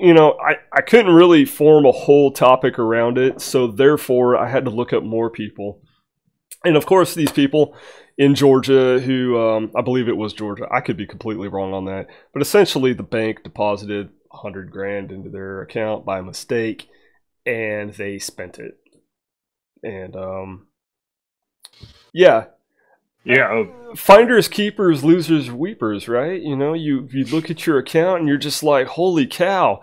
couldn't really form a whole topic around it. So, therefore, I had to look up more people. And, of course, these people in Georgia who, I believe it was Georgia. I could be completely wrong on that. But, essentially, the bank deposited $100,000 into their account by mistake. And they spent it. And, yeah. Yeah. Finders, keepers, losers, weepers, right? You know, you look at your account and you're just like, holy cow,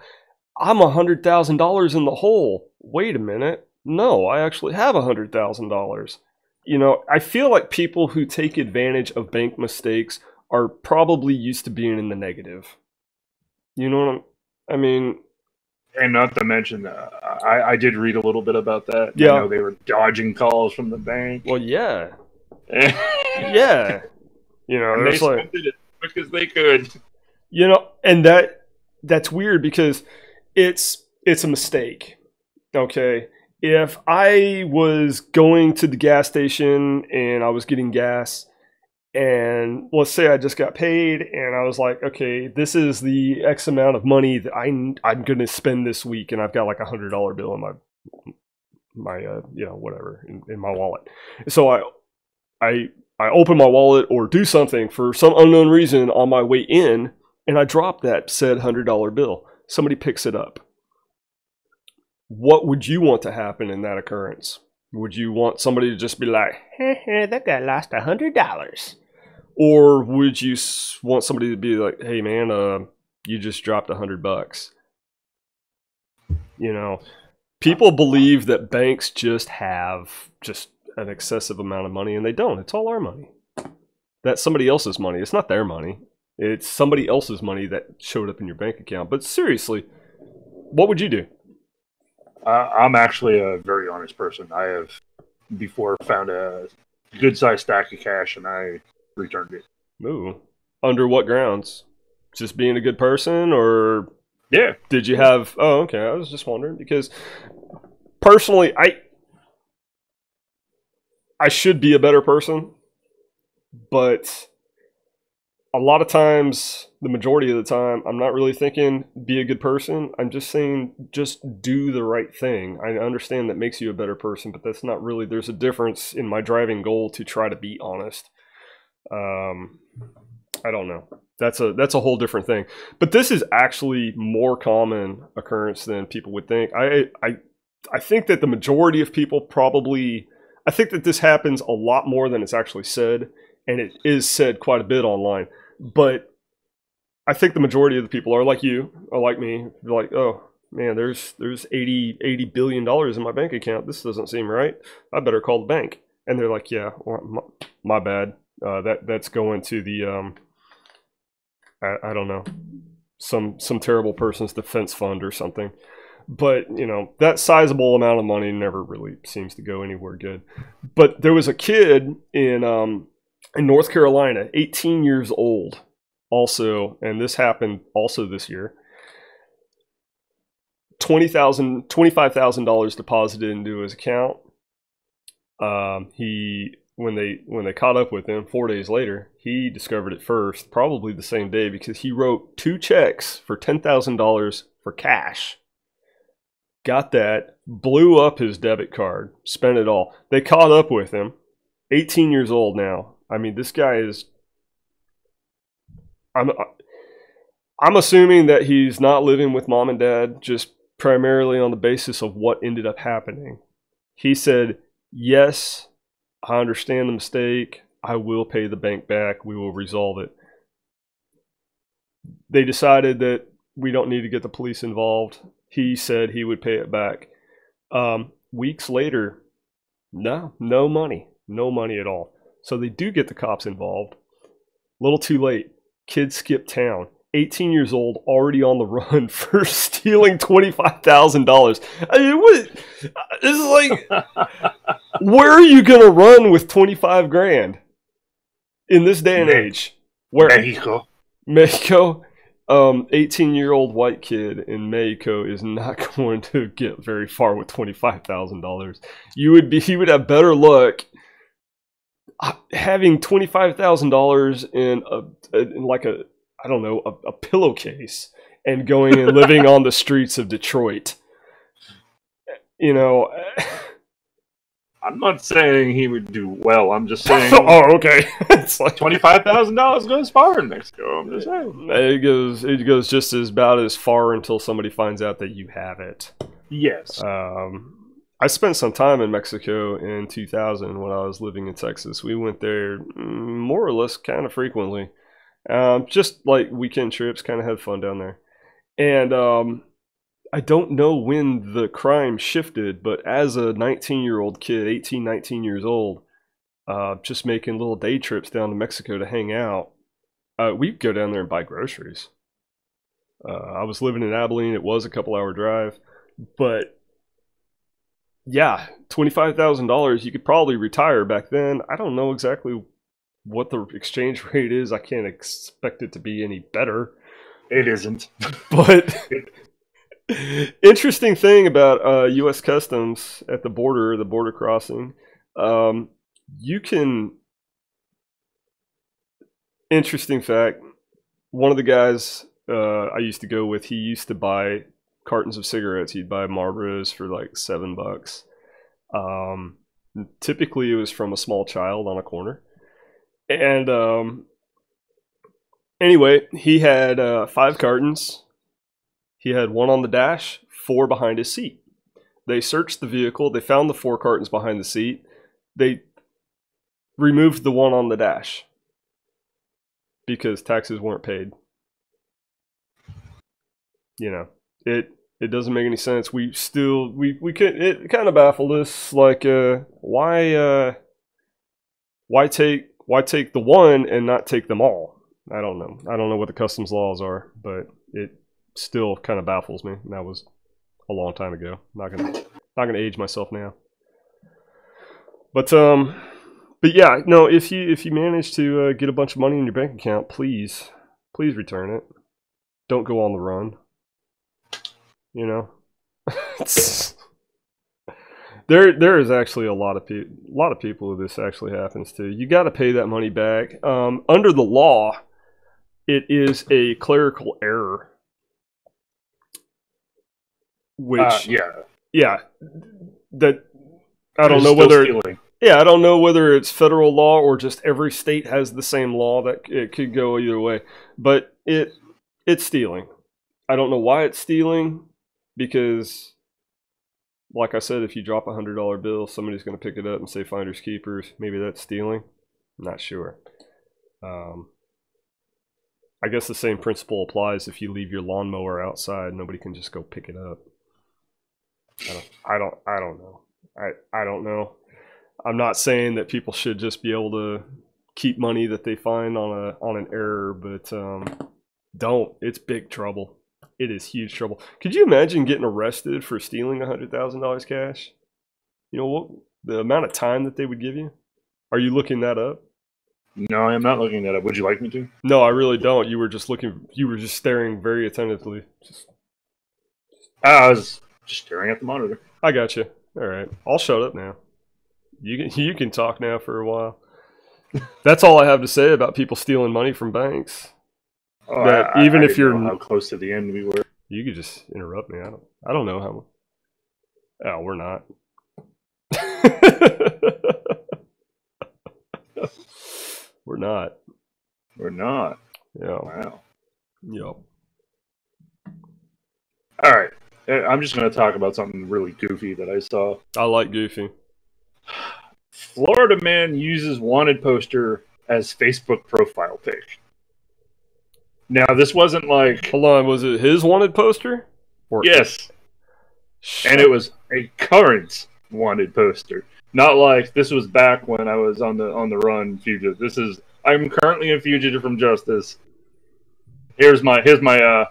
I'm $100,000 in the hole. Wait a minute. No, I actually have $100,000. You know, I feel like people who take advantage of bank mistakes are probably used to being in the negative. You know what I mean? And not to mention, I did read a little bit about that. Yeah. You know, they were dodging calls from the bank. Well, yeah. Yeah. You know, and they spent it as quick as they could. You know, and that's weird because it's a mistake. Okay. If I was going to the gas station and I was getting gas, and let's say I just got paid and I was like, okay, this is the X amount of money that I'm going to spend this week. And I've got like $100 bill in my you know, whatever in my wallet. So I open my wallet or do something for some unknown reason on my way in. And I drop that said $100 bill. Somebody picks it up. What would you want to happen in that occurrence? Would you want somebody to just be like, hey, that guy lost $100? Or would you want somebody to be like, hey, man, you just dropped $100. You know, people believe that banks just have just an excessive amount of money, and they don't. It's all our money. That's somebody else's money. It's not their money. It's somebody else's money that showed up in your bank account. But seriously, what would you do? I'm actually a very honest person. I have before found a good-sized stack of cash, and I returned it. Ooh. Under what grounds? Just being a good person, or... Yeah. Did you have... Oh, okay. I was just wondering, because personally, I should be a better person, but a lot of times, the majority of the time, I'm not really thinking be a good person. I'm just saying just do the right thing. I understand that makes you a better person, but that's not really, there's a difference in my driving goal to try to be honest. I don't know. That's a whole different thing. But this is actually more common occurrence than people would think. I think that the majority of people probably, I think that this happens a lot more than it's actually said. And it is said quite a bit online. But I think the majority of the people are like you, or like me. They're like, oh, man, there's $80 billion in my bank account. This doesn't seem right. I better call the bank. And they're like, yeah, my bad. That's going to the, I don't know, some terrible person's defense fund or something. But, you know, that sizable amount of money never really seems to go anywhere good. But there was a kid in North Carolina, 18 years old also, and this happened also this year, $25,000 deposited into his account. When they caught up with him 4 days later, he discovered it first, probably the same day, because he wrote 2 checks for $10,000 for cash. Got that, blew up his debit card, spent it all. They caught up with him, 18 years old now. I mean, this guy is... I'm assuming that he's not living with mom and dad just primarily on the basis of what ended up happening. He said, yes, I understand the mistake. I will pay the bank back. We will resolve it. They decided that we don't need to get the police involved. He said he would pay it back. Weeks later, no money. No money at all. So they do get the cops involved. A little too late. Kid skipped town. 18 years old, already on the run for stealing $25,000. I mean, what? This is like, where are you gonna run with 25 grand in this day and age? Where? Mexico. 18-year-old white kid in Mexico is not going to get very far with $25,000. He would have better luck having $25,000 in like a, I don't know, a pillowcase, and going and living on the streets of Detroit. You know, I'm not saying he would do well. I'm just saying. Oh, okay. It's like $25,000 goes far in Mexico. I'm just saying it goes just as about as far until somebody finds out that you have it. Yes. I spent some time in Mexico in 2000 when I was living in Texas. We went there more or less kind of frequently. Just like weekend trips, kind of had fun down there. And I don't know when the crime shifted, but as a 19-year-old kid, 18, 19 years old, just making little day trips down to Mexico to hang out, we'd go down there and buy groceries. I was living in Abilene. It was a couple-hour drive. But, yeah, $25,000, you could probably retire back then. I don't know exactly what the exchange rate is. I can't expect it to be any better. It isn't. But interesting thing about U.S. Customs at the border crossing, you can, interesting fact, one of the guys I used to go with, he used to buy cartons of cigarettes. He'd buy Marlboros for like $7. Typically it was from a small child on a corner. And anyway, he had 5 cartons. He had 1 on the dash, 4 behind his seat. They searched the vehicle. They found the 4 cartons behind the seat. They removed the 1 on the dash because taxes weren't paid. You know, it doesn't make any sense. We still, we could, it kind of baffled us. Like, why take the 1 and not take them all? I don't know. I don't know what the customs laws are, but it still kind of baffles me. And that was a long time ago. Not gonna age myself now. But yeah, no. If you manage to get a bunch of money in your bank account, please return it. Don't go on the run. You know, there is actually a lot of people who this actually happens to. You got to pay that money back. Under the law, it is a clerical error. Which that I don't know whether stealing. Yeah, I don't know whether it's federal law or just every state has the same law. That it could go either way, but it's stealing. I don't know why it's stealing, because like I said, if you drop a $100 bill, somebody's going to pick it up and say finders keepers. Maybe that's stealing. I'm not sure. I guess the same principle applies if you leave your lawnmower outside. Nobody can just go pick it up. I don't know. I don't know. I'm not saying that people should just be able to keep money that they find on an error, but don't. It's big trouble. It is huge trouble. Could you imagine getting arrested for stealing $100,000 cash? You know what? The amount of time that they would give you? Are you looking that up? No, I'm not looking that up. Would you like me to? No, I really don't. You were just looking. You were just staring very attentively. I was just staring at the monitor. I got you. All right, I'll shut up now. You can talk now for a while. That's all I have to say about people stealing money from banks. Oh, that even I if you're know how close to the end we were, you could just interrupt me. I don't know how. Oh, we're not. We're not. We're not. Yeah. Wow. Yep. All right. I'm just going to talk about something really goofy that I saw. I like goofy. Florida man uses wanted poster as Facebook profile pic. Now, this wasn't like... Hold on, was it his wanted poster? Or yes. And it was a current wanted poster. Not like, this was back when I was on the run fugitive. This is, I'm currently a fugitive from justice. Here's my it's my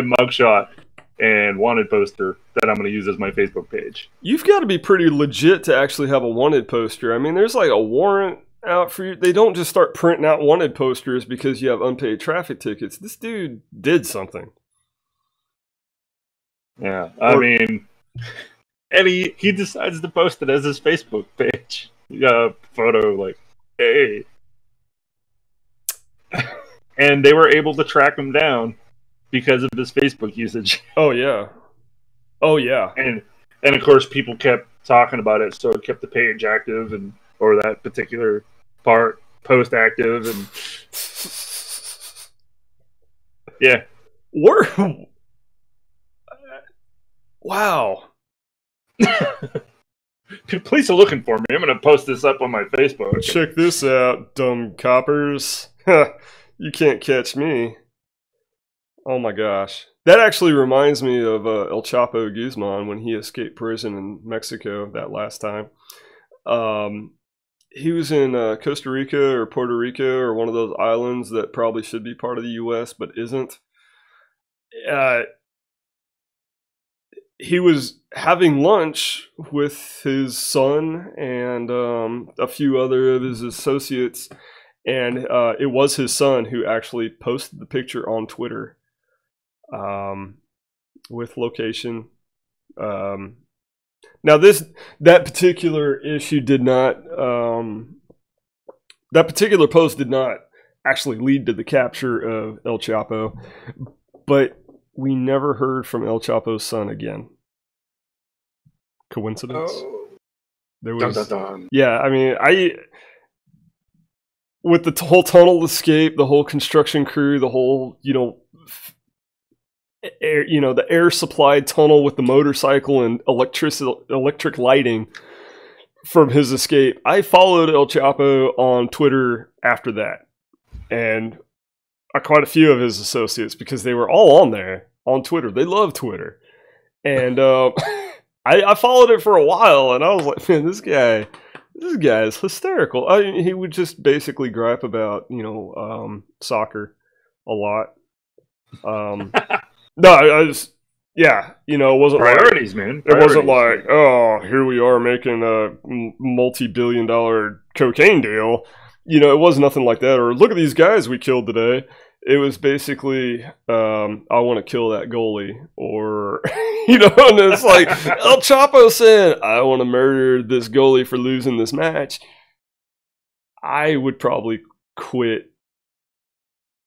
mugshot and wanted poster that I'm going to use as my Facebook page. You've got to be pretty legit to actually have a wanted poster. I mean, there's like a warrant out for you. They don't just start printing out wanted posters because you have unpaid traffic tickets. This dude did something. Yeah, I mean, and he decides to post it as his Facebook page photo, like, hey. And they were able to track him down because of his Facebook usage. Oh, yeah. Oh, yeah. And of course, people kept talking about it, so it kept the page active, and or that particular post active. And yeah. We're... Wow. Police are looking for me. I'm going to post this up on my Facebook. Check this out, dumb coppers. You can't catch me. Oh my gosh. That actually reminds me of El Chapo Guzman when he escaped prison in Mexico that last time. He was in Costa Rica or Puerto Rico or one of those islands that probably should be part of the U.S. but isn't. He was having lunch with his son and a few other of his associates, and it was his son who actually posted the picture on Twitter with location. Now, that particular issue did not that particular post did not actually lead to the capture of El Chapo, but we never heard from El Chapo's son again. Coincidence? Oh. There was, dun, dun, dun. Yeah, I mean, with the whole tunnel escape, the whole construction crew, the whole, the air supplied tunnel with the motorcycle and electric lighting from his escape. I followed El Chapo on Twitter after that, and quite a few of his associates, because they were all on there on Twitter. They love Twitter. And I followed it for a while, and I was like, man, this guy is hysterical. I mean, he would just basically gripe about, soccer a lot. No, I just, yeah, it wasn't priorities, like, man. Priorities. It wasn't like, oh, here we are making a multi-billion-dollar cocaine deal. It was nothing like that. Or look at these guys we killed today. It was basically, I want to kill that goalie. Or, and it's like, El Chapo said, I want to murder this goalie for losing this match. I would probably quit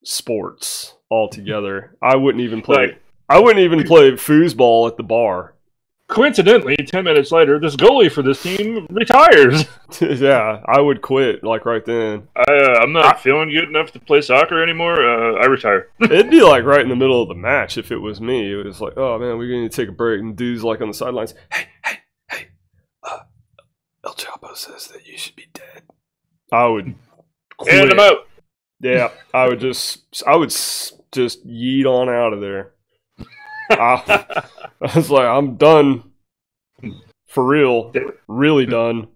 sports altogether. I wouldn't even play. Like, I wouldn't even play foosball at the bar. Coincidentally, 10 minutes later, this goalie for this team retires. Yeah, I would quit, like, right then. I'm not feeling good enough to play soccer anymore. I retire. It'd be, like, right in the middle of the match if it was me. It was like, oh, man, we're going to need to take a break. And dude's, like, on the sidelines, hey, El Chapo says that you should be dead. I would quit. And I'm out. Yeah, I would just yeet on out of there. I was like, I'm done. For real. Really done.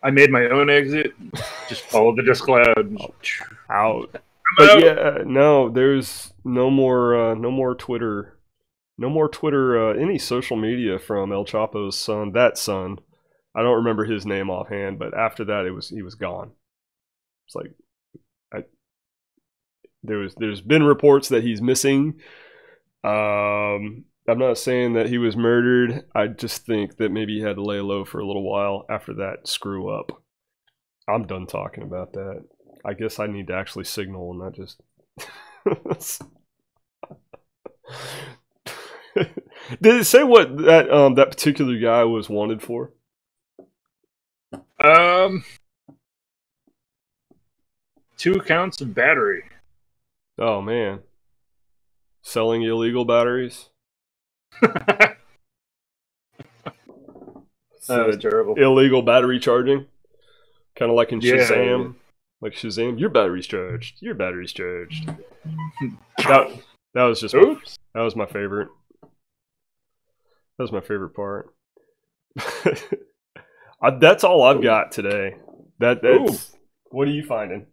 I made my own exit. Just followed the dust cloud. Out. But yeah, no, there's no more Twitter. No more Twitter, any social media from El Chapo's son. That son. I don't remember his name offhand, but after that, he was gone. It's like, there's been reports that he's missing. I'm not saying that he was murdered. I just think that maybe he had to lay low for a little while after that screw up. I'm done talking about that. I guess I need to actually signal and not just... Did it say what that particular guy was wanted for? Two counts of battery. Oh, man. Selling illegal batteries. That was terrible. Illegal battery charging. Kind of like in Shazam. Yeah. Like Shazam, your battery's charged. Your battery's charged. That was just... Oops. That was my favorite. That was my favorite part. That's all I've got today. That's... Ooh. What are you finding?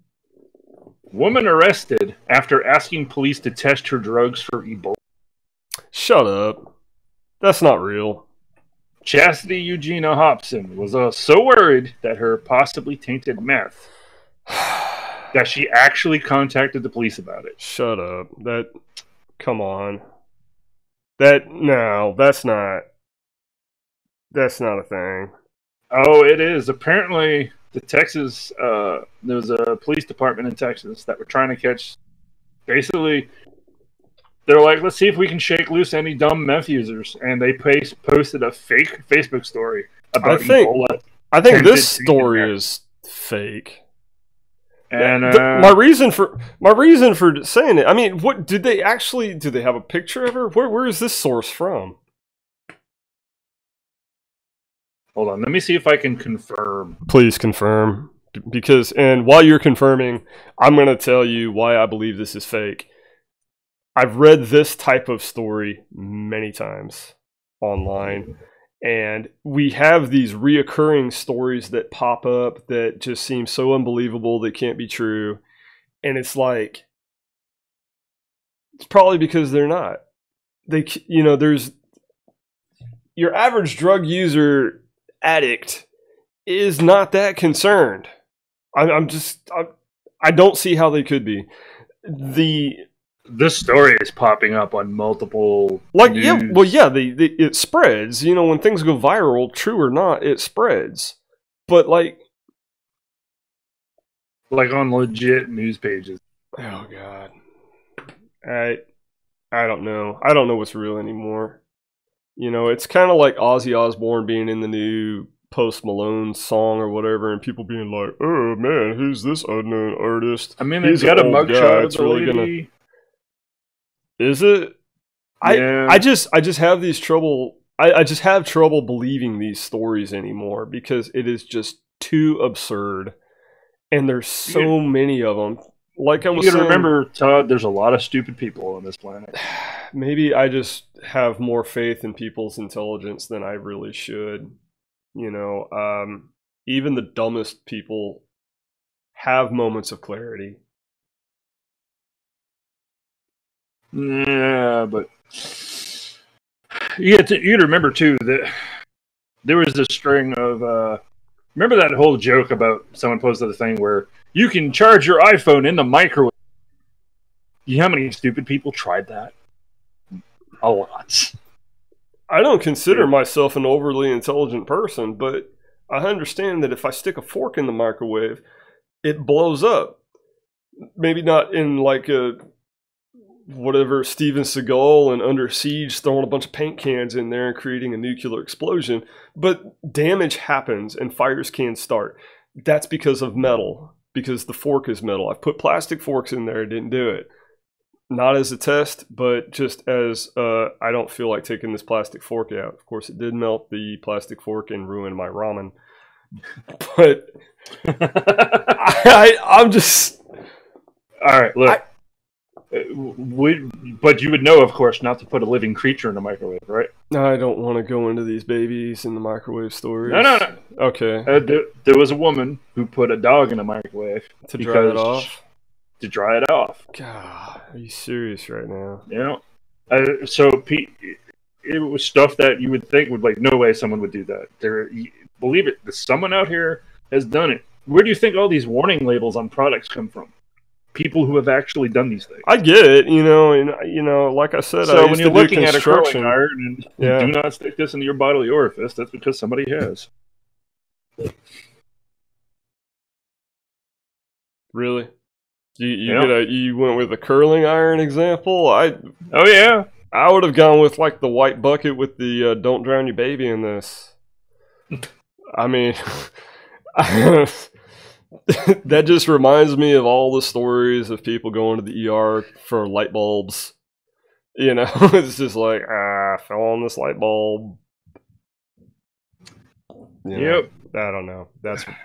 Woman arrested after asking police to test her drugs for Ebola. Shut up. That's not real. Chastity Eugenia Hobson was so worried that her possibly tainted meth that she actually contacted the police about it. Shut up. That... Come on. That... No, that's not... That's not a thing. Oh, it is. Apparently, the Texas... there was a police department in Texas that were trying to catch... Basically... They're like, let's see if we can shake loose any dumb meth users. And they posted a fake Facebook story about Ebola. I think this story is fake. And my reason for saying it, I mean, what did they actually? Do they have a picture of her? Where is this source from? Hold on, let me see if I can confirm. Please confirm, because and while you're confirming, I'm going to tell you why I believe this is fake. I've read this type of story many times online, and we have these reoccurring stories that pop up that just seem so unbelievable they can't be true. And it's like, it's probably because they're not. They, you know, there's your average drug user addict is not that concerned. I don't see how they could be. This story is popping up on multiple news. Yeah, well, yeah, it spreads. You know, when things go viral, true or not, it spreads. But like on legit news pages. Oh God, I don't know. I don't know what's real anymore. You know, it's kind of like Ozzy Osbourne being in the new Post Malone song or whatever, and people being like, "Oh man, who's this unknown artist?" I mean, he's got a mugshot of the lady. Is it? Yeah. I just have these trouble. I just have trouble believing these stories anymore because it is just too absurd, and there's so many of them. Like I was saying, remember, Todd, there's a lot of stupid people on this planet. Maybe I just have more faith in people's intelligence than I really should. You know, even the dumbest people have moments of clarity. Yeah, but you remember too that there was this string of remember that whole joke about someone posted a thing where you can charge your iPhone in the microwave. You know how many stupid people tried that? A lot. I don't consider myself an overly intelligent person, but I understand that if I stick a fork in the microwave, it blows up. Maybe not in like a whatever Steven Seagal and Under Siege throwing a bunch of paint cans in there and creating a nuclear explosion, but damage happens and fires can start. That's because of metal, because the fork is metal. I've put plastic forks in there, didn't do it. Not as a test, but just as I don't feel like taking this plastic fork out. Of course, it did melt the plastic fork and ruin my ramen, but I'm just... All right, look. But you would know, of course, not to put a living creature in a microwave, right? No, I don't want to go into these babies in the microwave stories. No. Okay. There was a woman who put a dog in a microwave to dry it off. To dry it off. God, are you serious right now? Yeah. So Pete, it was stuff that you would think would like no way someone would do that. Believe it, someone out here has done it. Where do you think all these warning labels on products come from? People who have actually done these things. I get it, you know, and you know, like I said, so I when you're looking at a curling iron and do not stick this into your bodily orifice, that's because somebody has. Really? You went with a curling iron example? Oh yeah. I would have gone with like the white bucket with the don't drown your baby in this. I mean, that just reminds me of all the stories of people going to the ER for light bulbs. You know, it's just like, I fell on this light bulb. Yep. I don't know.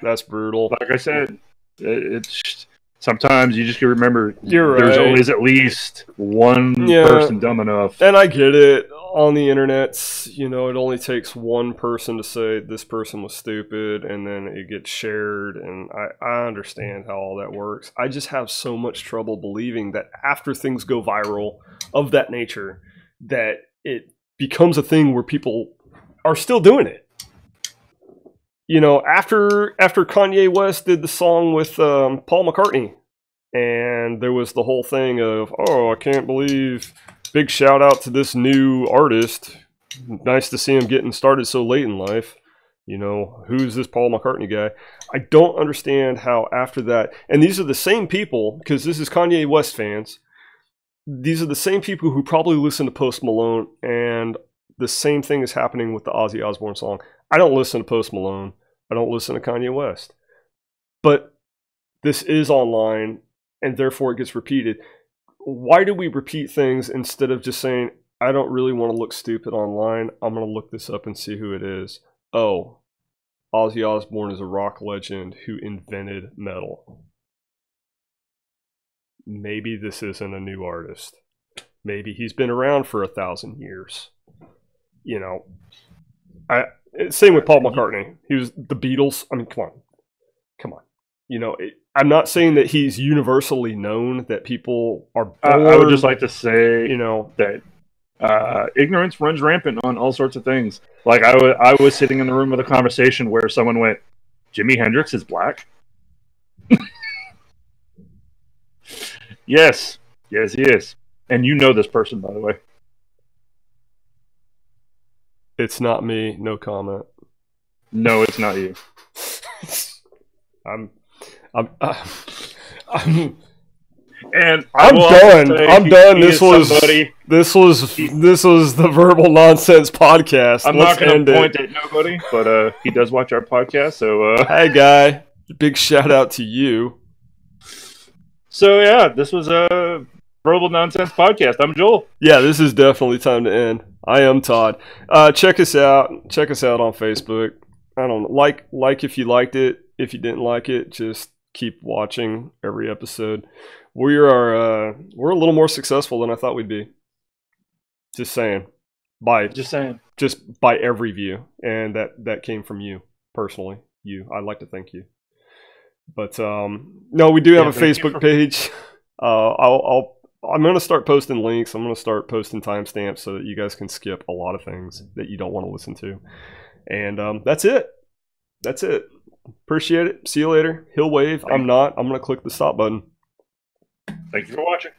That's brutal. Like I said, it's sometimes you just can remember. You're right. There's always at least one person dumb enough. And I get it. on the internet, you know, it only takes one person to say this person was stupid, and then it gets shared. And I understand how all that works. I just have so much trouble believing that after things go viral of that nature, that it becomes a thing where people are still doing it. You know, after Kanye West did the song with Paul McCartney, and there was the whole thing of, oh, I can't believe, big shout out to this new artist. Nice to see him getting started so late in life. You know, who's this Paul McCartney guy? I don't understand how after that, and these are the same people, because this is Kanye West fans, these are the same people who probably listen to Post Malone, and the same thing is happening with the Ozzy Osbourne song. I don't listen to Post Malone. I don't listen to Kanye West. But this is online, and therefore it gets repeated. Why do we repeat things instead of just saying, I don't really want to look stupid online. I'm going to look this up and see who it is. Oh, Ozzy Osbourne is a rock legend who invented metal. Maybe this isn't a new artist. Maybe he's been around for 1,000 years. You know, same with Paul McCartney. He was the Beatles. I mean, come on. You know, I'm not saying that he's universally known, that people are bored. I would just like to say, you know, that ignorance runs rampant on all sorts of things. Like, I was sitting in the room with a conversation where someone went, Jimi Hendrix is black. Yes, he is. And you know this person, by the way. It's not me. No comment. No, it's not you. I'm done. This was the Verbal Nonsense Podcast. I'm not going to point at nobody, but he does watch our podcast. So hey, guy, big shout out to you. So yeah, this was a Verbal Nonsense Podcast. I'm Joel. Yeah, this is definitely time to end. I am Todd. Check us out. Check us out on Facebook. I don't know. Like if you liked it. If you didn't like it, just keep watching every episode. We are we're a little more successful than I thought we'd be. Just saying. Just by every view, and that came from you personally. You, I'd like to thank you. But no, we do have a Facebook page. I'm going to start posting links. I'm going to start posting timestamps so that you guys can skip a lot of things that you don't want to listen to. And that's it. That's it. Appreciate it. See you later. He'll wave. I'm not. I'm going to click the stop button. Thank you for watching.